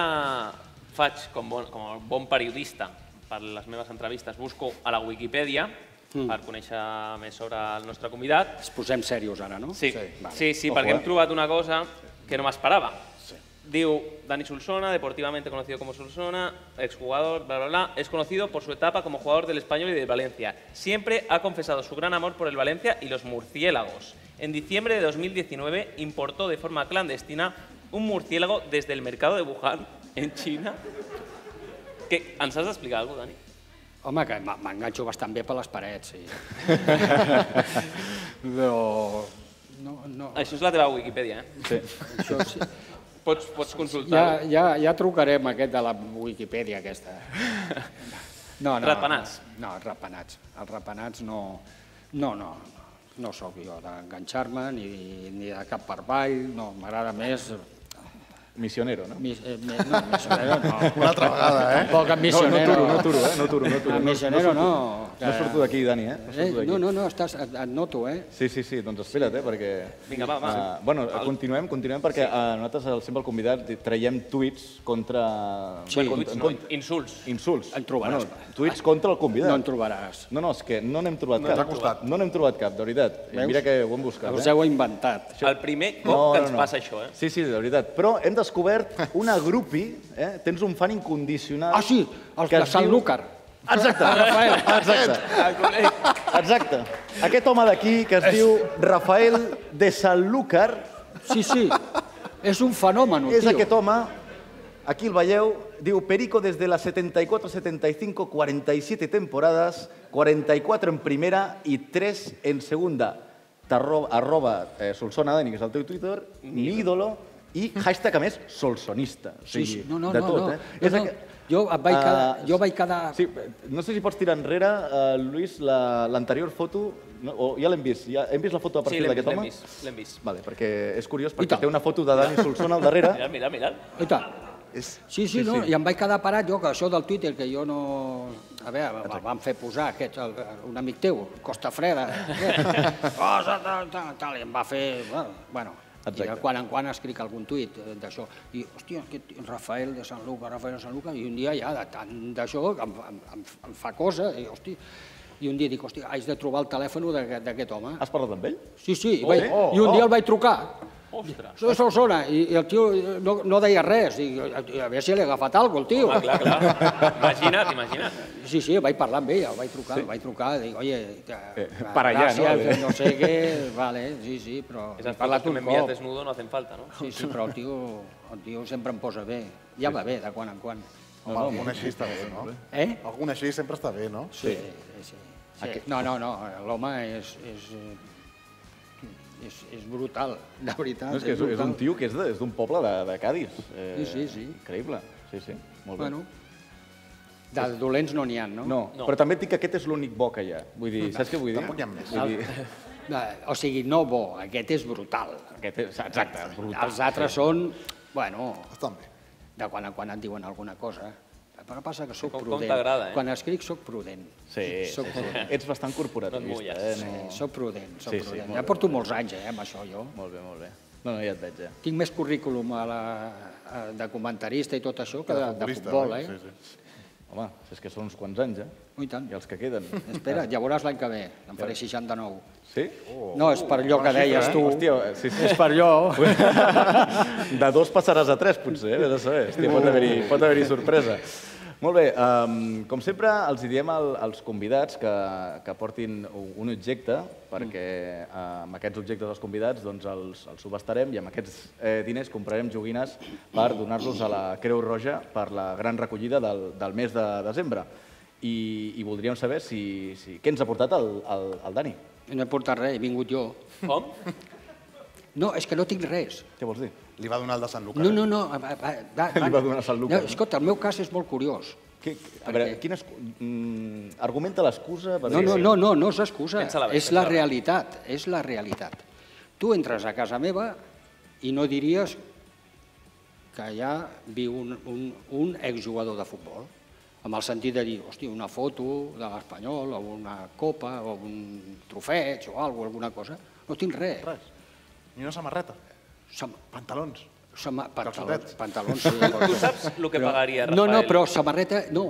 faig, com a bon periodista, per les meves entrevistes, busco a la Wikipedia per conèixer més sobre el nostre convidat. Ens posem serios ara, no? Sí, perquè hem trobat una cosa que no m'esperava. Diu Dani Solsona, deportivamente conocido como Solsona, exjugador, bla, bla, bla. Es conocido por su etapa como jugador del Español y del Valencia. Siempre ha confesado su gran amor por el Valencia y los murciélagos. En diciembre de 2019 importó de forma clandestina un murciélago desde el mercado de Wuhan, en China. ¿Qué? ¿Ens has d'explicar alguna cosa, Dani? Home, que m'enganxo bastant bé per les parets, sí. No. Això és la teva Wikipedia, eh? Sí. Això sí. Pots consultar-ho. Ja trucarem aquest de la Wikipedia, aquesta. Ratpenats. No, ratpenats. Els ratpenats no... No sóc jo d'enganxar-me, ni de cap per avall, no, m'agrada més... Missionero, no? No, missionero no. Una altra vegada, eh? Tampoc amb missionero. No aturo. Amb missionero no. No surto d'aquí, Dani, eh? No, et noto, eh? Sí, doncs espera't, eh? Perquè... Vinga, va. Bueno, continuem perquè nosaltres sempre el convidat traiem tuits contra... Sí, insults. En trobaràs. Tuits contra el convidat. No en trobaràs. No, és que no n'hem trobat cap. No n'hem trobat cap, de veritat. Mira que ho hem buscat, eh? Us heu inventat. El primer cop que ens passa això, eh? Sí, de veritat. Però hem descobert una grupi, tens un fan incondicional... Ah, sí, els de Sant Lúcar. Exacte. Aquest home d'aquí que es diu Rafael de Sant Lúcar... Sí, és un fenomen, tio. És aquest home, aquí el veieu, diu Perico des de les 74, 75, 47 temporades, 44 en primera i 3 en segunda. @Solsona, Dani, que és el teu Twitter, mi ídolo, i hashtag, a més, solsonista. No. Jo vaig quedar... No sé si pots tirar enrere, Lluís, l'anterior foto... Ja l'hem vist, hem vist la foto a partir d'aquest home? Sí, l'hem vist. Vale, perquè és curiós, perquè té una foto de Dani Solsona al darrere. Mira. Oita. Sí, no, i em vaig quedar parat jo, que això del Twitter, que jo no... A veure, el vam fer posar aquest, un amic teu, Costa Freda. I em va fer... Bueno... i de quan en quan escric algun tuit d'això, i hòstia, Rafael de Sant Lúcar, i un dia ja de tant d'això em fa cosa, i hòstia, i un dia dic, hòstia, haig de trobar el telèfon d'aquest home. Has parlat amb ell? Sí, i un dia el vaig trucar. Ostres! Soy Solsona, i el tio no deia res, i a veure si l'he agafat alguna cosa, el tio. Home, clar, imagina't. Sí, vaig parlar amb ell, el vaig trucar, dic, oye, gràcies, no sé què, vale, sí, però... Esas parles que m'envies desnudo no hacen falta, no? Sí, però el tio sempre em posa bé, ja va bé de quan en quan. Home, algun així està bé, no? Algun així sempre està bé, no? Sí. No, l'home és brutal, de veritat. És un tio que és d'un poble de Cádiz. Sí. Increïble, sí, molt bé. De dolents no n'hi ha, no? No, però també et dic que aquest és l'únic bo que hi ha. Vull dir, saps què vull dir? Tampoc hi ha més. O sigui, no bo, aquest és brutal. Exacte, brutal. Els altres són, bueno, de quan en quan et diuen alguna cosa. Però passa que sóc prudent. Quan escric sóc prudent. Sí, ets bastant corporativista. Sóc prudent, Ja porto molts anys amb això, jo. Molt bé. No, ja et veig, ja. Tinc més currículum de comentarista i tot això que de futbol, eh? Home, és que són uns quants anys, eh? I tant. I els que queden. Espera, ja veuràs l'any que ve. Em faré 69. Sí? No, és per allò que deies tu. Hòstia, sí. És per allò. De 2 passaràs a 3, potser, eh? Vés a saber. Hòstia, pot haver-hi sorpresa. Molt bé, com sempre els diem als convidats que portin un objecte, perquè amb aquests objectes dels convidats els subestarem i amb aquests diners comprarem joguines per donar-los a la Creu Roja per la gran recollida del mes de desembre. I voldríem saber què ens ha portat el Dani. No he portat res, he vingut jo. Com? No, és que no tinc res. Què vols dir? Li va donar el de Sant Lúcar. No. Li va donar Sant Lúcar. Escolta, el meu cas és molt curiós. A veure, argumenta l'excusa? No, no és excusa. És la realitat, és la realitat. Tu entres a casa meva i no diries que allà viu un exjugador de futbol, amb el sentit de dir, hòstia, una foto de l'Espanyol, o una copa, o un trofeig, o alguna cosa. No tinc res. Res. Ni una samarreta. Pantalons. Pantalons, sí. Tu saps el que pagaria, Rafael? No, però samarreta... No,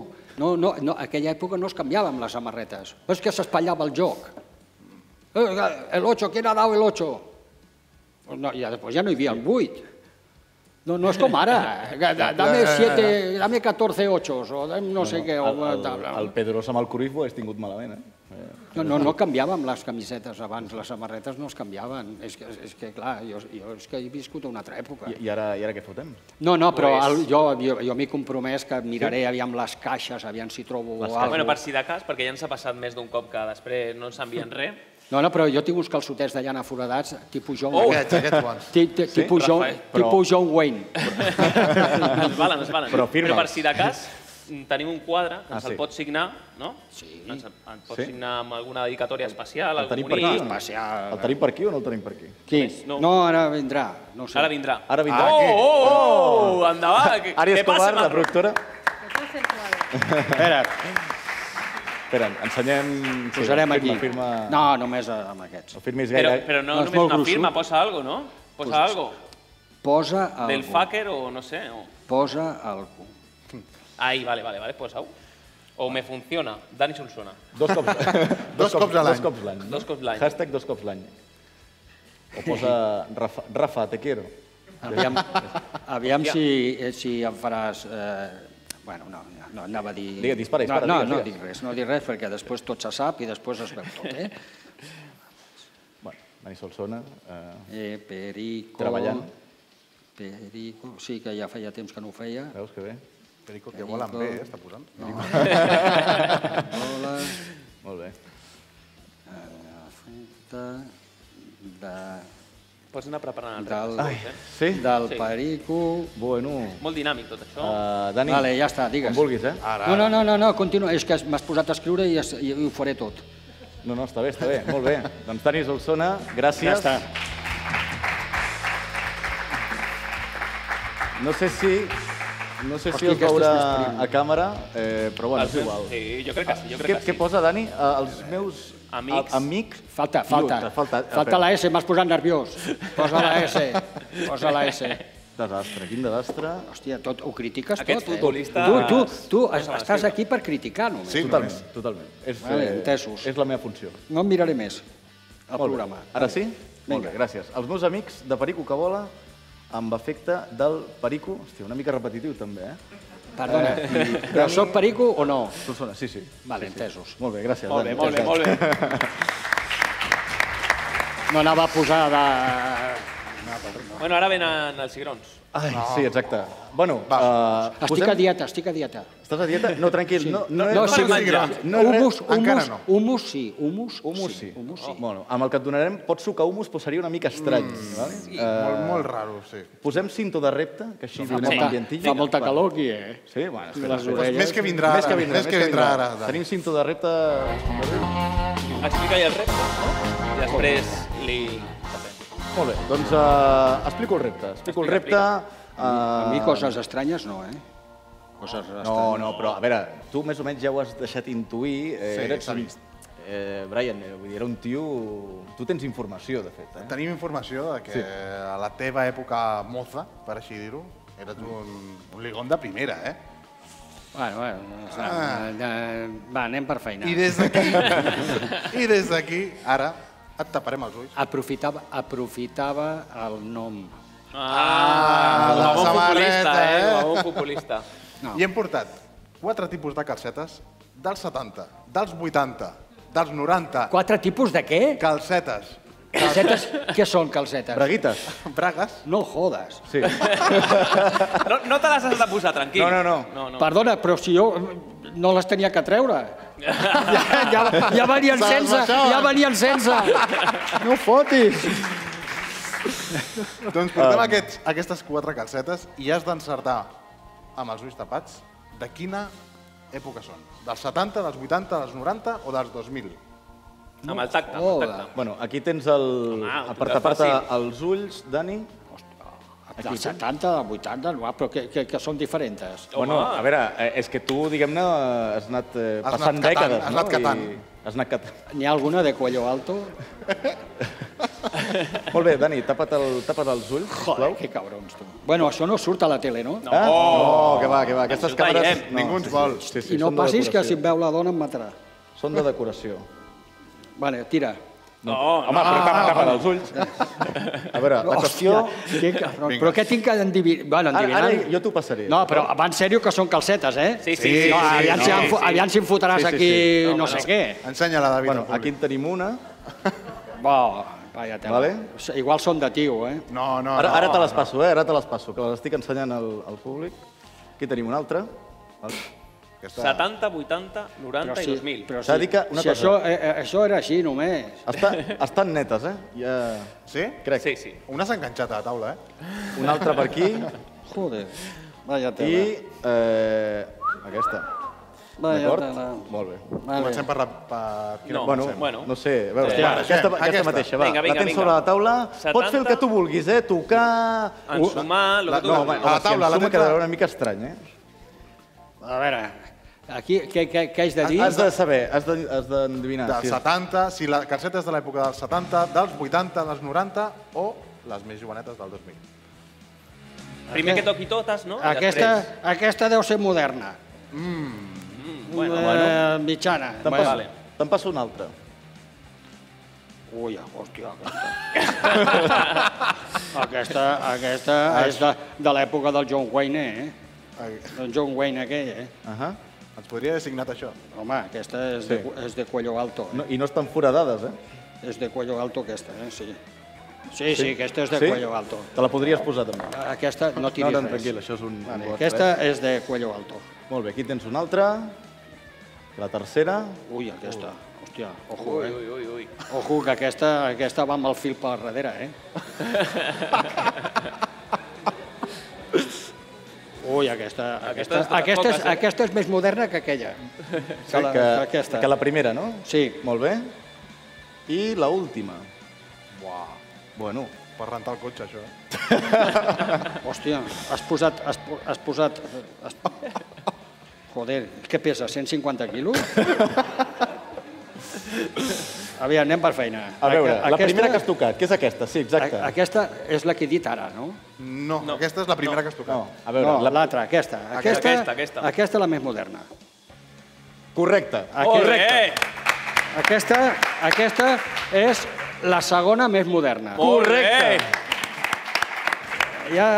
en aquella època no es canviàvem les samarretes. És que s'espatllava el joc. El 8, ¿quién ha dado el 8? Ja no hi havia el 8. No es como ahora. Dame 14 ochos o no sé què. El Pedrosa amb el Cruyff ho has tingut malament, eh? No canviàvem les camisetes abans, les samarretes no es canviaven. És que, clar, jo és que he viscut una altra època. I ara què fotem? No, però jo m'he compromès que miraré aviam les caixes, aviam si trobo alguna cosa. Per si de cas, perquè ja ens ha passat més d'un cop que després no ens envien res. No, però jo t'hi busco els sotets de llana foradats, tipus John Wayne. Ens valen. Però per si de cas, tenim un quadre que ens el pot signar, no? Sí. Ens el pot signar amb alguna dedicatòria especial, algun bonic. El tenim per aquí o no el tenim per aquí? Qui? No, ara vindrà. Ara vindrà. Oh, endavant. Ari Escobar, la productora. Espera't. Espera, ensenyem... Posarem aquí. No, només amb aquests. Però no només una firma, posa alguna cosa, no? Posa alguna cosa. Posa alguna cosa. Del fucker o no sé. Posa alguna cosa. Ahí, vale, posa-ho. O me funciona, Dani Solsona. Dos cops l'any. Hashtag dos cops l'any. O posa Rafa, te quiero. Aviam si em faràs... Bueno, no, anava a dir... Dispara. No dic res, perquè després tot se sap i després es veu tot, eh? Bueno, Dani Solsona... Perico... Treballant. Perico... Sí, que ja feia temps que no ho feia. Veus que bé? Perico Que Vola amb bé, està posant. Vola... Molt bé. Afecta... de... Pots anar preparant el rec. Del Perico... Bueno... Molt dinàmic tot això. Dani, com vulguis, eh? No, continua. És que m'has posat a escriure i ho faré tot. No, està bé. Molt bé. Doncs Dani Solsona, gràcies. Ja està. No sé si els veurà a càmera, però bueno, és igual. Sí, jo crec que sí. Què posa, Dani? Els meus amics... Falta la S, m'has posat nerviós. Posa la S. Desastre, quin desastre. Hòstia, ho critiques tot, eh? Aquests futbolistes... Tu estàs aquí per criticar, només. Sí, totalment. Entesos. És la meva funció. No em miraré més el programa. Ara sí? Molt bé, gràcies. Els meus amics de Perico Que Vola... amb efecte del Perico... Hòstia, una mica repetitiu, també, eh? Perdona, però soc Perico o no? Sí. Vale, entesos. Molt bé, gràcies. Molt bé. No anava a posar de... Bueno, ara venen els cigrons. Ai, sí, exacte. Bueno, Estic a dieta. Estàs a dieta? No, tranquil. No sí, humus, humus sí. Bueno, amb el que et donarem, pot sucar humus, però seria una mica estrany. Molt raro, sí. Posem cinto de repte, que així donem ambientillo. Fa molta calor aquí, eh? Sí, bueno, espera. Més que vindrà ara. Tenim cinto de repte... Explica-hi el repte, no? I després li... Molt bé, doncs explico el repte. A mi coses estranyes no, eh? No, però a veure, tu més o menys ja ho has deixat intuir. Brian, vull dir, era un tio... Tu tens informació, de fet. Tenim informació de que a la teva època moza, per així dir-ho, eres un ligón de primera, eh? Bueno, anem per feina. I des d'aquí, ara... Et taparem els ulls. Aprofitava el nom. La samarreta, eh? La bon populista. I hem portat 4 tipus de calcetes dels 70, dels 80, dels 90... 4 tipus de què? Calcetes. Calcetes? Què són calcetes? Braguites. Bragues. No jodes. Sí. No te les has de posar, tranquil. No. Perdona, però si jo no les tenia que treure. Ja venien sense. No fotis. Doncs portem aquestes 4 calcetes i has d'encertar amb els ulls tapats de quina època són. Dels 70, dels 80, dels 90 o dels 2000. Amb el tacte. Bueno, aquí tens el... Aparta els ulls, Dani. Dels 70, dels 80, però que són diferents. Bueno, a veure, és que tu, diguem-ne, has anat passant dècades. Has anat catant. N'hi ha alguna de cuello alto? Molt bé, Dani, tapa't els ulls. Joder, que cabrons, tu. Bueno, això no surt a la tele, no? No, que va. Aquestes càmeres ningú ens vol. I no passis que si em veu la dona em matarà. Són de decoració. Vale, tira. No, home, però tapa dels ulls. A veure, la qüestió... Però què tinc que endivinar? Ara jo t'ho passaré. No, però va en sèrio que són calcetes, eh? Sí, sí. Aviam si em fotràs aquí no sé què. Ensenya-la, David. Bueno, aquí en tenim una. Igual són de tio, eh? No, no. Ara te les passo, eh? Ara te les passo, que les estic ensenyant al públic. Aquí tenim una altra. 70, 80, 90 i 2000. Si això era així només. Estan netes, eh? Sí? Crec. Una s'ha enganxat a la taula, eh? Una altra per aquí. Joder. I aquesta. D'acord? Molt bé. Comencem per... No sé. Aquesta mateixa, va. La tens sobre la taula. Pots fer el que tu vulguis, eh? Tocar... Ensumar... No, a la taula la tens quedarà una mica estrany, eh? A veure, aquí què has de dir? Has de saber, has d'endevinar. Dels 70, si la calceta és de l'època dels 70, dels 80, dels 90 o les més jovenetes del 2000. Primer que toqui totes, no? Aquesta deu ser moderna. Mitjana. Te'n passo una altra. Ui, hòstia, aquesta. Aquesta és de l'època del John Wayne, eh? D'en John Wayne aquell, eh? Ens podria haver signat això. Home, aquesta és de cuello alto. I no estan foradades, eh? És de cuello alto aquesta, eh? Sí, sí, aquesta és de cuello alto. Te la podries posar també. Aquesta no t'hi dic res. Aquesta és de cuello alto. Molt bé, aquí tens una altra. La tercera. Ui, aquesta. Hòstia, ojo, eh? Ojo, que aquesta va amb el fil per darrere, eh? Ui, aquesta és més moderna que aquella. Que la primera, no? Sí. Molt bé. I l'última. Uau. Bueno, per rentar el cotxe, això. Hòstia, has posat... Joder, què pesa, 150 quilos? Aviam, anem per feina. A veure, la primera que has tocat, que és aquesta, sí, exacte. Aquesta és la que he dit ara, no? No, aquesta és la primera que has tocat. A veure, l'altra, aquesta. Aquesta és la més moderna. Correcte. Correcte. Aquesta és la segona més moderna. Correcte. Ja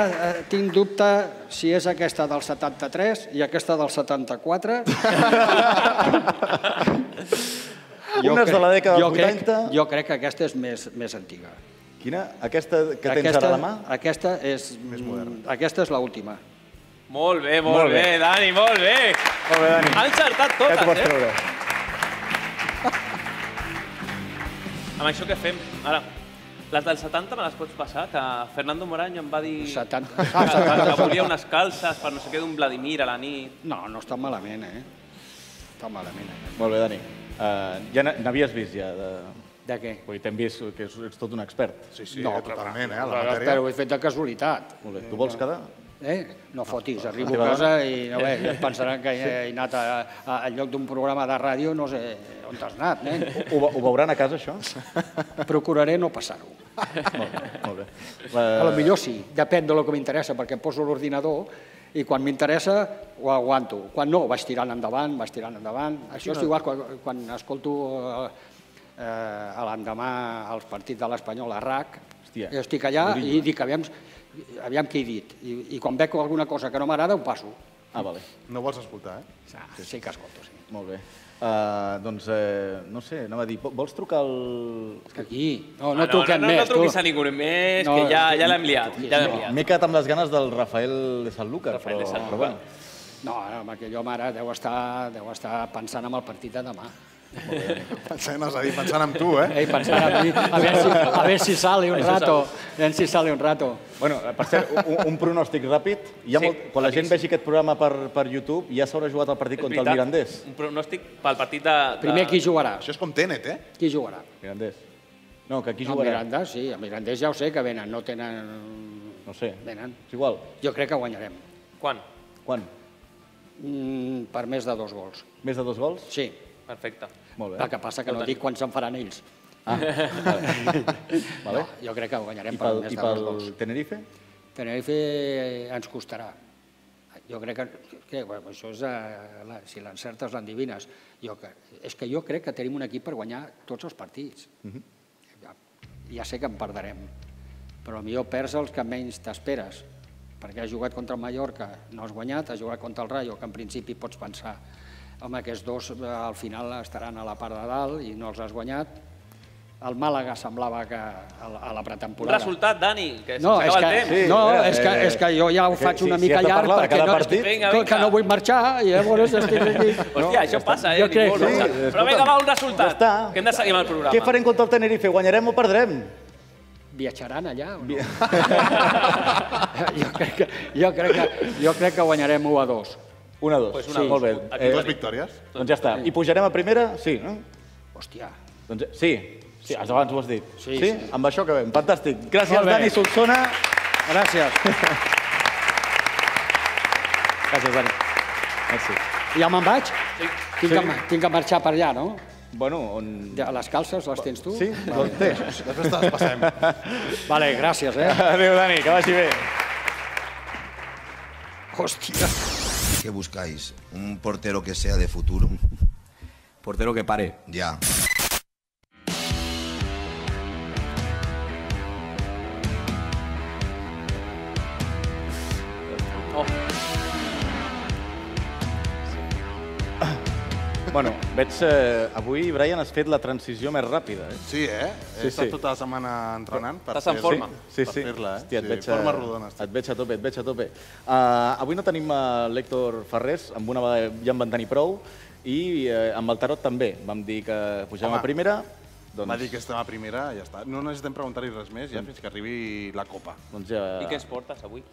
tinc dubte si és aquesta del 73 i aquesta del 74. Una és de la dècada dels 80... Jo crec que aquesta és més antiga. Quina? Aquesta que tens ara a la mà? Aquesta és l'última. Molt bé, Dani, molt bé. Han encertat totes, eh? Ja t'ho pots treure. Amb això què fem? Ara, les del 70 me les pots passar? Que Fernando Moraño em va dir que volia unes calces per no sé què d'un Vladimir a la nit. No, no està malament, eh? Està malament. Molt bé, Dani. Ja n'havies vist, ja. De què? T'hem vist que ets tot un expert. Sí, sí, totalment, eh, a la matèria. Però ho he fet de casualitat. Tu vols quedar? No fotis, arribo a casa i pensaran que he anat al lloc d'un programa de ràdio, no sé on t'has anat, nen. Ho veuran a casa, això? Procuraré no passar-ho. Molt bé. Potser sí, depèn del que m'interessa, perquè em poso l'ordinador i quan m'interessa ho aguanto. Quan no, vaig tirant endavant, vaig tirant endavant. Això és igual quan escolto l'endemà els partits de l'Espanyol a RAC. Jo estic allà i dic, aviam què he dit. I quan veig alguna cosa que no m'agrada, ho passo. Ah, vale. No vols escoltar, eh? Sí que escolto, sí. Molt bé. Doncs, no sé, anava a dir, vols trucar al... Aquí. No, no truquem més. No truquis a ningú més, que ja l'hem liat. M'he quedat amb les ganes del Rafael de Sant Lucas. Rafael de Sant Lucas. No, aquell home ara deu estar pensant en el partit de demà. Pensant en tu, eh? Pensant en mi. A veure si sale un rato. A veure si sale un rato. Bueno, per cert, un pronòstic ràpid. Quan la gent vegi aquest programa per YouTube, ja s'haurà jugat el partit contra el Mirandés. Un pronòstic pel partit de... Primer, qui jugarà? Això és com Tenet, eh? Qui jugarà? Mirandés. No, que qui jugarà? Mirandés, sí. El Mirandés ja ho sé, que venen. No tenen... No sé. Venen. És igual. Jo crec que guanyarem. Quan? Quan? Per més de 2 gols. Més de 2 gols? Sí. Perfecte. El que passa que no dic quants en faran ells. Jo crec que guanyarem per més de 2 gols. I pel Tenerife? Tenerife ens costarà. Jo crec que... Això és... Si l'encertes, l'endevines. És que jo crec que tenim un equip per guanyar tots els partits. ja sé que en perdrem, però millor perds els que menys t'esperes, perquè has jugat contra el Mallorca, no has guanyat, has jugat contra el Rayo, que en principi pots pensar, home, aquests dos al final estaran a la part de dalt i no els has guanyat. El Màlaga semblava que a la pretemporada... Un resultat, Dani, que s'acaba el temps. No, és que jo ja ho faig una mica llarg perquè no vull marxar i llavors estic aquí... Hòstia, això passa, eh? Però vinga, va, un resultat, que hem de seguir amb el programa. Què farem contra el Tenerife? Guanyarem o perdrem? Viatjaran allà o no? Jo crec que guanyarem 1-2. 1-2, molt bé. Dues victòries. Doncs ja està. I pujarem a primera? Sí, no? Hòstia. Sí. Sí, abans ho has dit. Sí? Amb això acabem. Fantàstic. Gràcies, Dani Solsona. Gràcies. Gràcies, Dani. Ja me'n vaig? Tinc que marxar per allà, no? Bueno, on... Les calces les tens tu? Sí, les tens. Després te les passem. Vale, gràcies, eh? Adéu, Dani, que vagi bé. Hòstia. ¿Qué buscáis? ¿Un portero que sea de futuro? Portero que pare. Ya. Bueno, veig que avui, Brian, has fet la transició més ràpida. Sí, eh? He estat tota la setmana entrenant per fer-la. Sí, sí. Forma rodona. Et veig a tope, et veig a tope. Avui no tenim l'Hèctor Ferrés, amb una ja en vam tenir prou, i amb el Tarot també. Vam dir que pujàvem a primera. Va dir que estem a primera, ja està. No necessitem preguntar-hi res més, ja fins que arribi la copa. I què ens portes avui?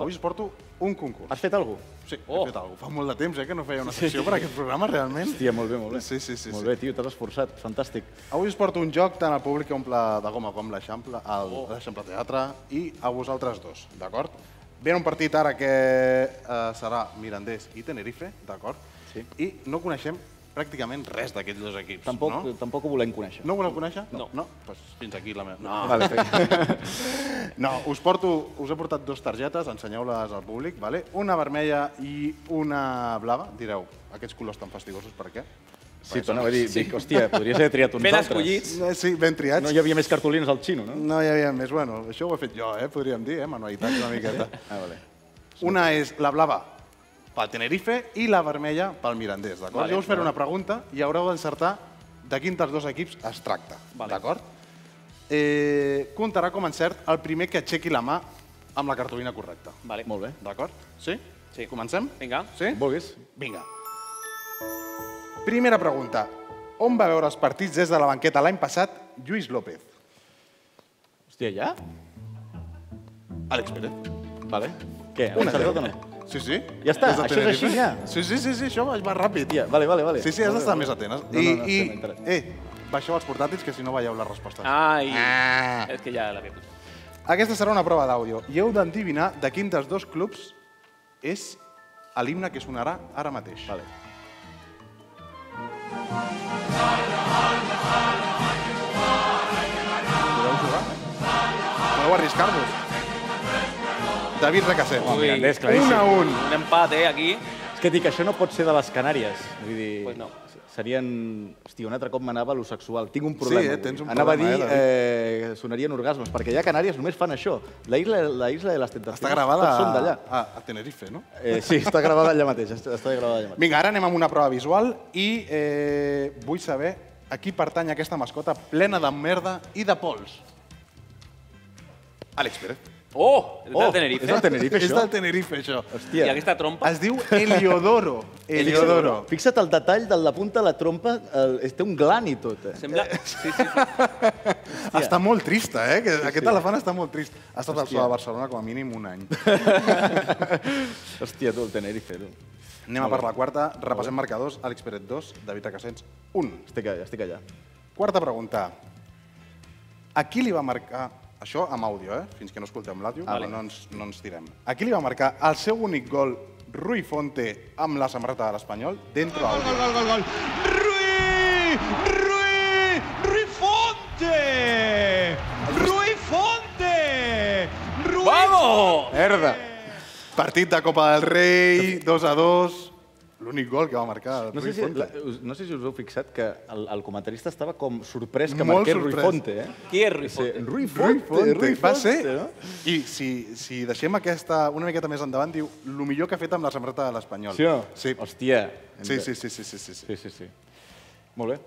Avui us porto un concurs. Has fet alguna cosa? Sí, he fet alguna cosa. Fa molt de temps que no feia una sessió per aquest programa, realment. Hòstia, molt bé, molt bé. Molt bé, tio, t'has esforçat, fantàstic. Avui us porto un joc tant al públic que omple de goma com l'Eixample Teatre i a vosaltres dos, d'acord? Ve un partit ara que serà Mirandés i Tenerife, d'acord? I no coneixem pràcticament res d'aquests dos equips. Tampoc ho volem conèixer. No ho volem conèixer? No. No? Doncs fins aquí la meva... No, us he portat dues targetes, ensenyeu-les al públic, una vermella i una blava. Direu, aquests colors tan fastigosos, per què? Sí, però no, vull dir, hòstia, podries haver triat uns altres. Ben escollits. Sí, ben triats. No hi havia més cartolines al xino, no? No hi havia més, bueno, això ho he fet jo, podríem dir, manualitat una miqueta. Una és la blava pel Tenerife i la vermella pel Mirandés, d'acord? Jo us faré una pregunta i haureu d'encertar de quin dels dos equips es tracta, d'acord? Comptarà com encert el primer que aixequi la mà amb la cartolina correcta. Molt bé. D'acord? Sí? Sí. Comencem? Vinga. Sí? Vulguis. Vinga. Primera pregunta. On va veure els partits des de la banqueta l'any passat Lluís López? Hòstia, ja? Àlex Perez. Vale. Què? Una certa. Sí, sí. Ja està, això és així, ja. Sí, sí, això va ràpid. Vale, vale, vale. Sí, sí, has d'estar més atent. I baixeu els portàtils, que si no veieu les respostes. Ai, és que ja l'havia posat. Aquesta serà una prova d'àudio. I heu d'endevinar de quin dels dos clubs és l'himne que sonarà ara mateix. Vale. Podeu arriscar-vos. David Raccaset. Mirandés, claríssim. 1-1. Un empat, aquí. És que et dic, això no pot ser de les Canàries. Vull dir... Pues no. Serien... Hòstia, un altre cop m'anava a lo sexual. Tinc un problema. Sí, tens un problema. Anava a dir... Sonarien orgasmes, perquè allà a Canàries només fan això. La isla de les tentacions. Està gravada a Tenerife, no? Sí, està gravada allà mateix. Vinga, ara anem amb una prova visual i vull saber a qui pertany aquesta mascota plena de merda i de pols. Àlex Perez. Oh, és del Tenerife. És del Tenerife, això? És del Tenerife, això. I aquesta trompa? Es diu Heliodoro. Heliodoro. Fixa't el detall de la punta de la trompa. Té un glan i tot. Sembla... Sí, sí. Està molt trista, eh? Aquest elefant està molt trist. Ha estat al Zoo de Barcelona com a mínim un any. Hòstia, tu, el Tenerife. Anem a per la quarta. Repassem marcadors. Àlex Perez 2, David Raccaset 1. Estic allà. Quarta pregunta. A qui li va marcar... Això amb àudio, fins que no escoltem l'àudio, no ens tirem. Aquí li va marcar el seu únic gol Rui Fonte amb la samarreta de l'Espanyol dentro àudio. Gol, gol, gol, gol! Rui! Rui! Rui Fonte! Rui Fonte! Rui Fonte! Vamos! Merda! Partit de Copa del Rei, 2-2. L'únic gol que va marcar Ruiz Fonte. No sé si us heu fixat que el comentarista estava com sorprès que marqués Ruiz Fonte. Qui és Ruiz Fonte? Ruiz Fonte va ser. I si deixem aquesta una miqueta més endavant, diu el millor que ha fet amb la samarreta de l'Espanyol. Sí? Hòstia. Sí. Molt bé.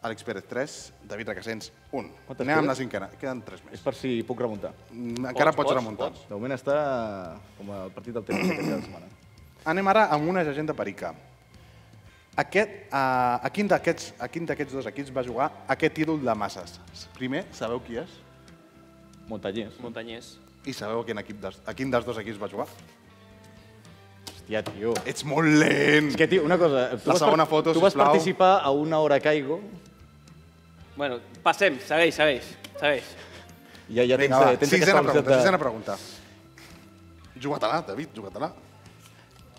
Àlex Perez, 3. David Raccaset, 1. Anem amb la cinquena. Queden 3 més. És per si puc remuntar. Encara pots remuntar. De moment està com el partit del temps d'aquesta setmana. Anem ara amb una llegenda perica. A quin d'aquests dos equips va jugar aquest ídol de masses? Primer, sabeu qui és? Montanyers. I sabeu a quin dels dos equips va jugar? Hòstia, tio. Ets molt lent. És que, tio, una cosa. La segona foto, sisplau. Tu vas participar a Una hora caigo. Bueno, passem. Segueix. Ja tens aquesta opció de... Sisena pregunta. Juga-te-la, David, juga-te-la.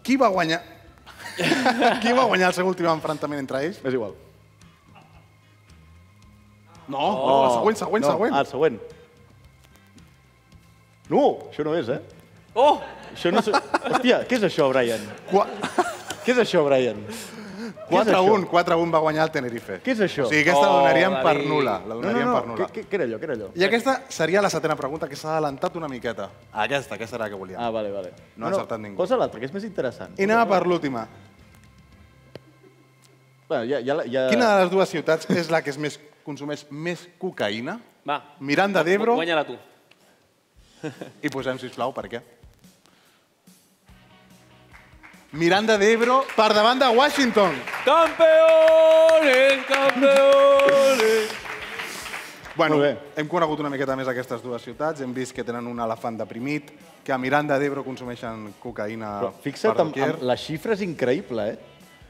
Qui va guanyar el seu últim enfrontament entre ells? És igual. No, el següent. El següent. No, això no és, eh? Oh! Hòstia, què és això, Brian? Què és això, Brian? 4-1 va guanyar el Tenerife. Què és això? O sigui, aquesta la donaríem per nula. Què era allò? I aquesta seria la setena pregunta, que s'ha adelantat una miqueta. Aquesta era la que volíem. Ah, vale. No ha encertat ningú. Posa l'altra, que és més interessant. I anem per l'última. Quina de les dues ciutats és la que consumeix més cocaïna? Va. Miranda d'Ebro. Guanya-la tu. I posem, sisplau, per què? Miranda d'Ebro per davant de Washington. Campeones! Bueno, hem conegut una miqueta més aquestes dues ciutats, hem vist que tenen un elefant deprimit, que a Miranda d'Ebro consumeixen cocaïna per doquier. Fixa't, la xifra és increïble, eh?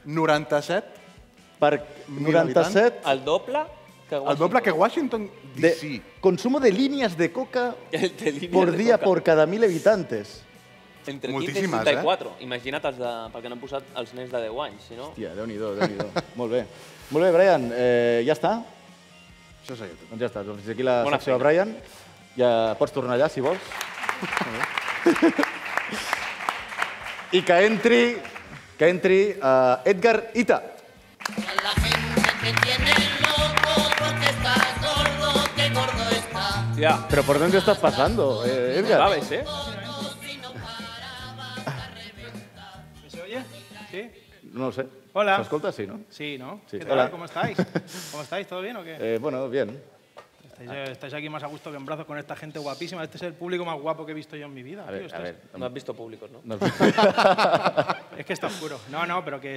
97. Per 97? El doble? El doble que Washington D.C. Consumo de líneas de coca por día por cada 1.000 habitantes. Entre 15 i 64. Imagina't els de... perquè n'han posat els nens de 10 anys, si no... Hòstia, Déu-n'hi-do. Molt bé. Molt bé, Brian. Ja està? Això és allò. Doncs ja està. Fins aquí la secció de Brian. Ja pots tornar allà, si vols. I que entri Edgar Ita. La gente te tiene loco porque estás gordo, que gordo estás. Ja. Però per on estàs passando, Edgar? Sabes, eh? No lo sé. Hola. ¿Se escolta? Sí, ¿no? Sí, ¿no? ¿Qué tal? ¿Cómo estáis? ¿Cómo estáis? ¿Todo bien o qué? Bueno, bien. Estáis aquí más a gusto que en brazos con esta gente guapísima. Este es el público más guapo que he visto yo en mi vida. A ver, no has visto públicos, ¿no? Es que está oscuro. No, pero que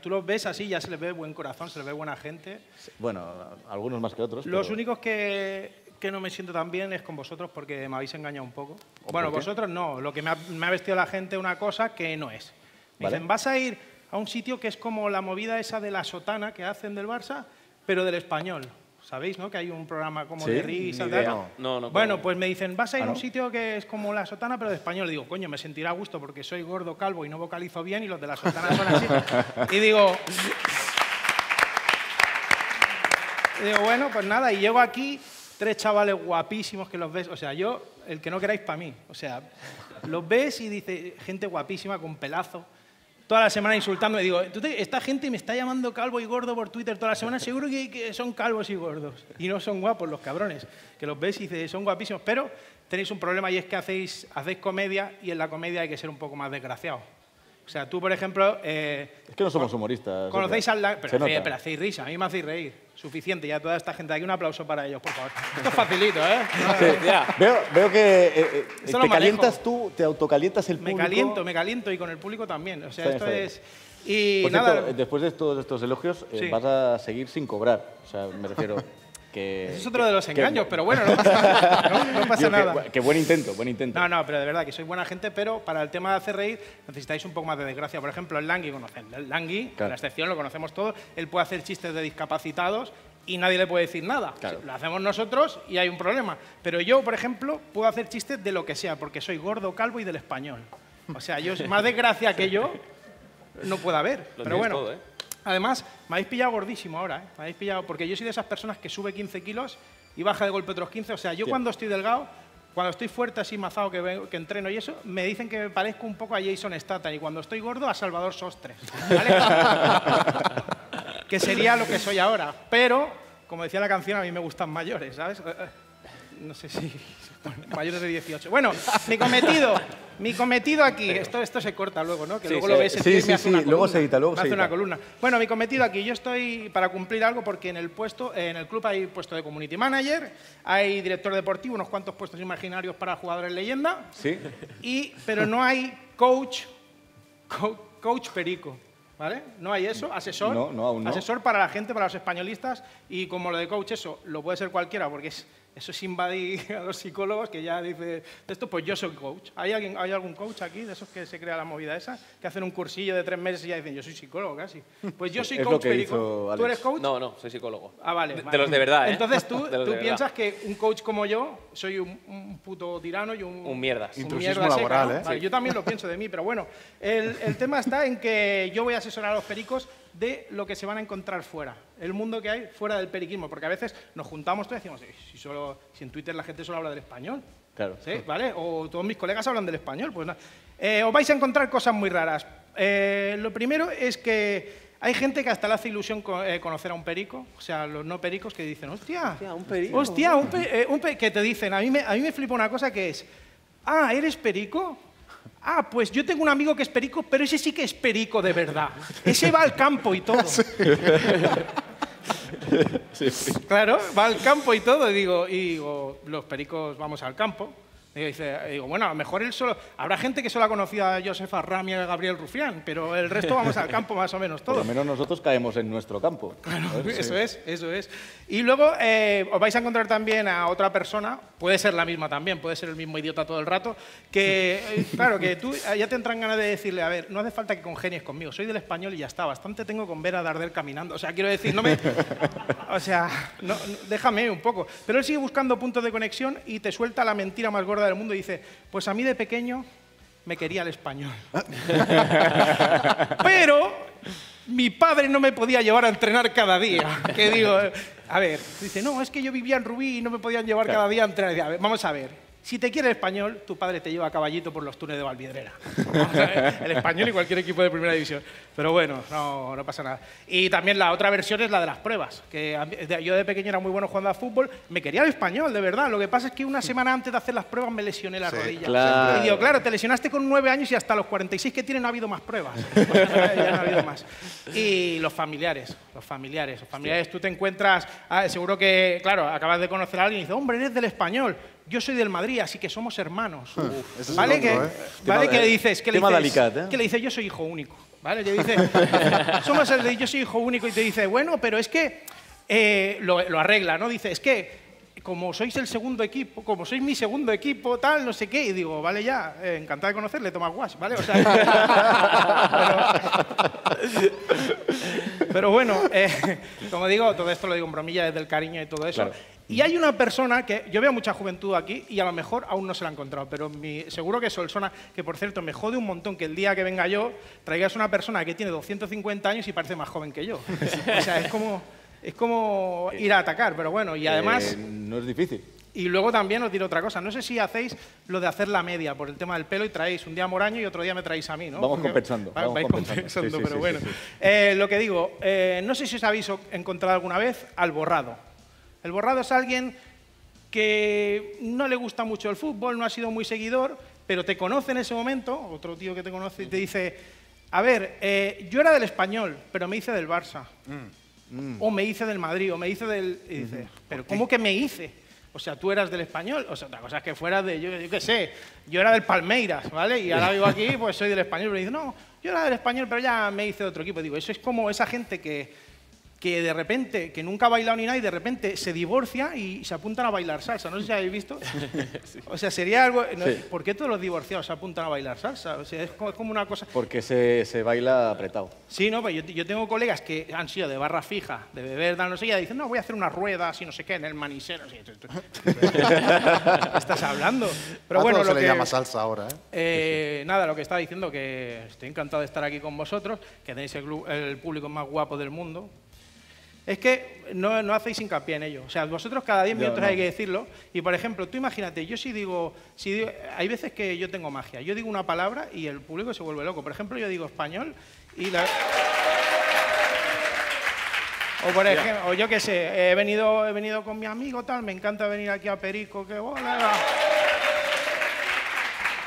tú los ves así, ya se les ve buen corazón, se les ve buena gente. Bueno, algunos más que otros. Los únicos que no me siento tan bien es con vosotros porque me habéis engañado un poco. Bueno, vosotros no. Lo que me ha vestido la gente una cosa que no es. Me dicen, vas a ir a un sitio que es como la movida esa de la sotana que hacen del Barça, pero del Español. ¿Sabéis, no? Que hay un programa como de risas. No. Bueno, pues me dicen, vas a ir a un sitio que es como la sotana, pero de Español. Digo, coño, me sentirá a gusto porque soy gordo, calvo y no vocalizo bien y los de la sotana son así. Y digo, bueno, pues nada, y llego aquí, 3 chavales guapísimos que los ves. O sea, yo, el que no queráis para mí. O sea, los ves y dices, gente guapísima con pelazo. Toda la semana insultándome. Digo, esta gente me está llamando calvo y gordo por Twitter toda la semana. Seguro que son calvos y gordos. Y no son guapos los cabrones. Que los ves y dices, son guapísimos. Pero tenéis un problema y es que hacéis comedia y en la comedia hay que ser un poco más desgraciado. O sea, tú, por ejemplo... es que no somos humoristas. Conocéis al... Pero hacéis risa. A mí me hacéis reír. Suficiente. Ya toda esta gente de aquí, un aplauso para ellos, por favor. Esto es facilito, ¿eh? Veo que te calientas tú, te autocalientas el público. Me caliento y con el público también. O sea, esto es... Y nada... Después de todos estos elogios, vas a seguir sin cobrar. O sea, me refiero... Eso es otro de los engaños, pero bueno, no pasa nada. Que buen intento. No, pero de verdad que sois buena gente, pero para el tema de hacer reír necesitáis un poco más de desgracia. Por ejemplo, el Langui, a la excepción, lo conocemos todos, él puede hacer chistes de discapacitados y nadie le puede decir nada. Claro. Lo hacemos nosotros y hay un problema. Pero yo, por ejemplo, puedo hacer chistes de lo que sea, porque soy gordo, calvo y del Español. O sea, yo más desgracia que yo no puedo haber. Pero bueno... Todo, ¿eh? Además, me habéis pillado gordísimo ahora, ¿eh? Me habéis pillado porque yo soy de esas personas que sube 15 kilos y baja de golpe otros 15. O sea, yo cuando estoy delgado Cuando estoy fuerte, así mazado, que entreno y eso, me dicen que me parezco un poco a Jason Statham. Y cuando estoy gordo, a Salvador Sostres. ¿Vale? Que sería lo que soy ahora. Pero, como decía la canción, a mí me gustan mayores, ¿sabes? No sé si... Bueno, mayores de 18. Bueno, mi cometido aquí... Esto se corta luego, ¿no? Que sí, luego lo ves... luego se edita, luego se edita. Hace una columna. Bueno, mi cometido aquí. Yo estoy para cumplir algo porque en el puesto, en el club hay puesto de community manager, hay director deportivo, unos cuantos puestos imaginarios para jugadores leyenda. Sí. Pero no hay coach Perico. ¿Vale? No hay eso, asesor, no, aún no. Asesor para la gente, para los españolistas, y como lo de coach, eso lo puede ser cualquiera, porque eso es invadir a los psicólogos que ya dice esto, pues yo soy coach. ¿Hay algún coach aquí, de esos que se crea la movida esa, que hacen un cursillo de 3 meses y ya dicen, yo soy psicólogo casi? Pues yo soy coach, Perico. ¿Tú eres coach? No, soy psicólogo. Ah, vale. De los de verdad, ¿eh? Entonces tú piensas que un coach como yo soy un puto tirano y un mierdas. Intrusismo laboral, ¿no? ¿Eh? Vale, sí. Yo también lo pienso de mí, pero bueno, el tema está en que yo voy a asesorar a los pericos de lo que se van a encontrar fuera, el mundo que hay fuera del periquismo, porque a veces nos juntamos todos y decimos, si en Twitter la gente solo habla del español, claro. ¿Sí? ¿Vale? O todos mis colegas hablan del español, pues nada. Os vais a encontrar cosas muy raras. Lo primero es que hay gente que hasta le hace ilusión conocer a un perico, o sea, los no pericos que dicen, hostia, un perico, que te dicen, a mí me flipa una cosa que es, ah, ¿eres perico? Ah, pues yo tengo un amigo que es perico, pero ese sí que es perico de verdad. Ese va al campo y todo. Sí. Claro, va al campo y todo. Y digo, los pericos vamos al campo. Y digo, bueno, a lo mejor él solo... Habrá gente que solo ha conocido a Josefa Rami y a Gabriel Rufián, pero el resto vamos al campo más o menos todos. Por lo menos nosotros caemos en nuestro campo. Claro, eso es. Y luego os vais a encontrar también a otra persona, puede ser la misma también, puede ser el mismo idiota todo el rato, que, claro, que tú ya te entran ganas de decirle, a ver, no hace falta que congenies conmigo, soy del español y ya está, bastante tengo con ver a Dardel caminando. O sea, quiero decir, déjame un poco. Pero él sigue buscando puntos de conexión y te suelta la mentira más gorda del mundo y dice, pues a mí de pequeño me quería el español. Pero mi padre no me podía llevar a entrenar cada día. Que digo, a ver, dice, no, es que yo vivía en Rubí y no me podían llevar cada día a entrenar. Dice, a ver, vamos a ver. Si te quiere el español, tu padre te lleva a caballito por los túneles de Valvidrera. El español y cualquier equipo de primera división. Pero bueno, no pasa nada. Y también la otra versión es la de las pruebas. Que yo de pequeño era muy bueno jugando a fútbol. Me quería el español, de verdad. Lo que pasa es que una semana antes de hacer las pruebas me lesioné la rodilla. Claro. Y digo, claro, te lesionaste con 9 años y hasta los 46 que tiene no ha habido más pruebas. Ya no ha habido más. Y los familiares. Tú te encuentras, seguro que, claro, acabas de conocer a alguien y dices, hombre, eres del español. Yo soy del Madrid, así que somos hermanos. Uf, ¿vale? Que le dices, yo soy hijo único. ¿Vale? Le dices, yo soy hijo único y te dice, bueno, pero es que lo arregla, ¿no? Dice, es que como sois el segundo equipo, como sois mi segundo equipo, tal, no sé qué. Y digo, vale ya, encantado de conocerle, Tomás Guas, ¿vale? O sea, pero bueno, como digo, todo esto lo digo en bromilla desde el cariño y todo eso. Claro. Y hay una persona que... Yo veo mucha juventud aquí y a lo mejor aún no se la ha encontrado, pero seguro que Solsona, que por cierto me jode un montón que el día que venga yo traigas una persona que tiene 250 años y parece más joven que yo. O sea, es como ir a atacar, pero bueno, y además... no es difícil. Y luego también os diré otra cosa. No sé si hacéis lo de hacer la media por el tema del pelo y traéis un día a Moraño y otro día me traéis a mí, ¿no? Vamos compensando. Vais compensando, pero bueno. Lo que digo, no sé si os habéis encontrado alguna vez al borrado. El borrado es alguien que no le gusta mucho el fútbol, no ha sido muy seguidor, pero te conoce en ese momento, otro tío que te conoce y te dice, a ver, yo era del español, pero me hice del Barça, o me hice del Madrid, o me hice del... Y dices, pero ¿cómo que me hice? O sea, tú eras del español, o sea, otra cosa es que fueras de, yo qué sé, yo era del Palmeiras, ¿vale? Y ahora vivo aquí, pues soy del español, pero dices, no, yo era del español, pero ya me hice de otro equipo. Digo, eso es como esa gente que de repente, que nunca ha bailado ni nada y de repente se divorcia y se apuntan a bailar salsa. No sé si habéis visto. Sí. O sea, sería algo... No, sí. ¿Por qué todos los divorciados se apuntan a bailar salsa? O sea, es como una cosa... Porque se baila apretado. Sí, no, pues yo tengo colegas que han sido de barra fija, de beber, no sé, y dicen, no, voy a hacer unas ruedas y no sé qué, en el manicero. Así, estás hablando. Pero bueno, lo que le llama salsa ahora, ¿eh? Nada, lo que estaba diciendo, que estoy encantado de estar aquí con vosotros, que tenéis el público más guapo del mundo. Es que no hacéis hincapié en ello. O sea, vosotros cada 10 minutos hay que decirlo. Y, por ejemplo, tú imagínate, yo si digo... Hay veces que yo tengo magia. Yo digo una palabra y el público se vuelve loco. Por ejemplo, yo digo español y la... O, por ejemplo, yo qué sé, he venido con mi amigo, tal, me encanta venir aquí a Perico Que Vola.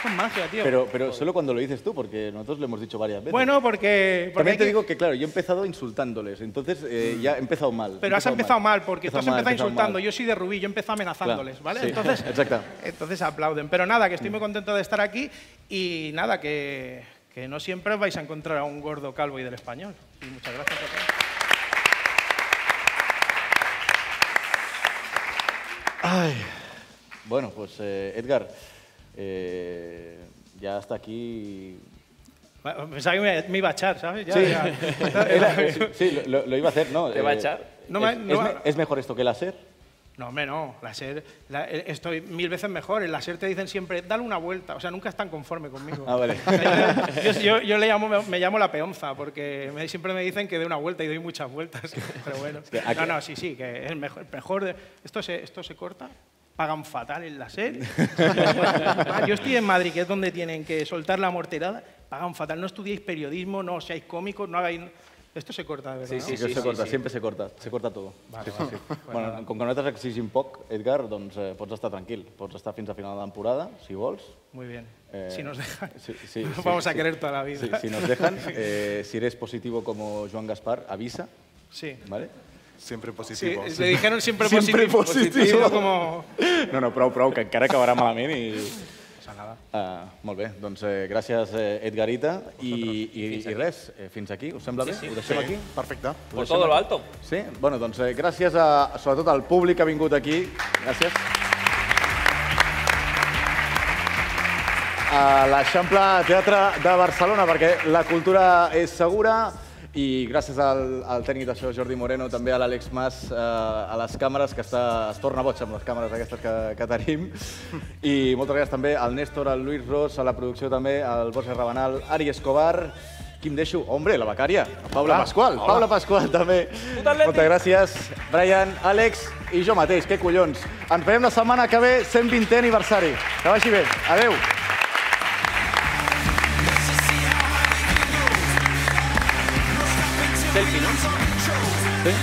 Es magia, tío. Pero solo cuando lo dices tú, porque nosotros lo hemos dicho varias veces. Bueno, porque también te digo que, claro, yo he empezado insultándoles, entonces ya he empezado mal. Pero has empezado mal, porque tú has empezado insultando. Yo soy de Rubí, yo he empezado amenazándoles, claro, ¿vale? Sí, entonces aplauden. Pero nada, que estoy muy contento de estar aquí y nada, que no siempre os vais a encontrar a un gordo calvo y del español. Y muchas gracias a todos. Ay. Bueno, pues Edgar, ya hasta aquí... Pensaba que me iba a echar, ¿sabes? Ya, sí, lo iba a hacer, ¿no? ¿Te va a echar? ¿Es mejor esto que la SER? No, hombre, no. La SER, estoy 1000 veces mejor. En la SER te dicen siempre, dale una vuelta. O sea, nunca están conforme conmigo. Ah, vale. Yo me llamo la peonza, porque siempre me dicen que dé una vuelta y doy muchas vueltas. Pero bueno. No, sí, que es mejor. Esto se corta. Pagan fatal en la SER. Yo estoy en Madrid, que es donde tienen que soltar la morterada. Pagan fatal. No estudiéis periodismo, no seáis cómicos, no hagáis... Esto se corta, de verdad. Sí, sí, se corta, siempre se corta. Se corta tot. Bueno, com que no t'exigim poc, Edgar, doncs pots estar tranquil. Pots estar fins a final de temporada, si vols. Muy bien. Si nos dejan. Nos vamos a querer toda la vida. Si nos dejan. Si eres positivo como Joan Gaspart, avisa. Sí. ¿Vale? Siempre positivo. Le dijeron siempre positivo. Siempre positivo. Como... No, prou, que encara acabarà malament i... Molt bé, doncs gràcies Edgar Ita i res, fins aquí, us sembla bé? Ho deixem aquí? Perfecte. Por todo lo alto. Sí? Bueno, doncs gràcies sobretot al públic que ha vingut aquí. Gràcies. A l'Eixample Teatre de Barcelona, perquè la cultura és segura. I gràcies al tècnic d'això, Jordi Moreno, també a l'Àlex Mas, a les càmeres, que es torna boig amb les càmeres aquestes que tenim. I moltes gràcies també al Néstor, al Lluís Ros, a la producció també, al Borja Rabanal, Ari Escobar, qui em deixo? Hombre, la becària, Paula Pascual també. Moltes gràcies, Brian, Àlex i jo mateix, que collons. Ens veiem la setmana que ve, 120è aniversari. Que vagi bé, adeu. Selfie, ¿no? Sí.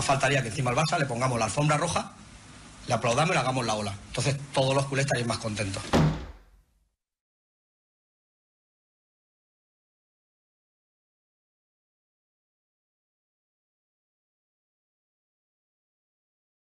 Faltaría que encima al Barça le pongamos la alfombra roja, le aplaudamos y le hagamos la ola. Entonces todos los culés estarían más contentos.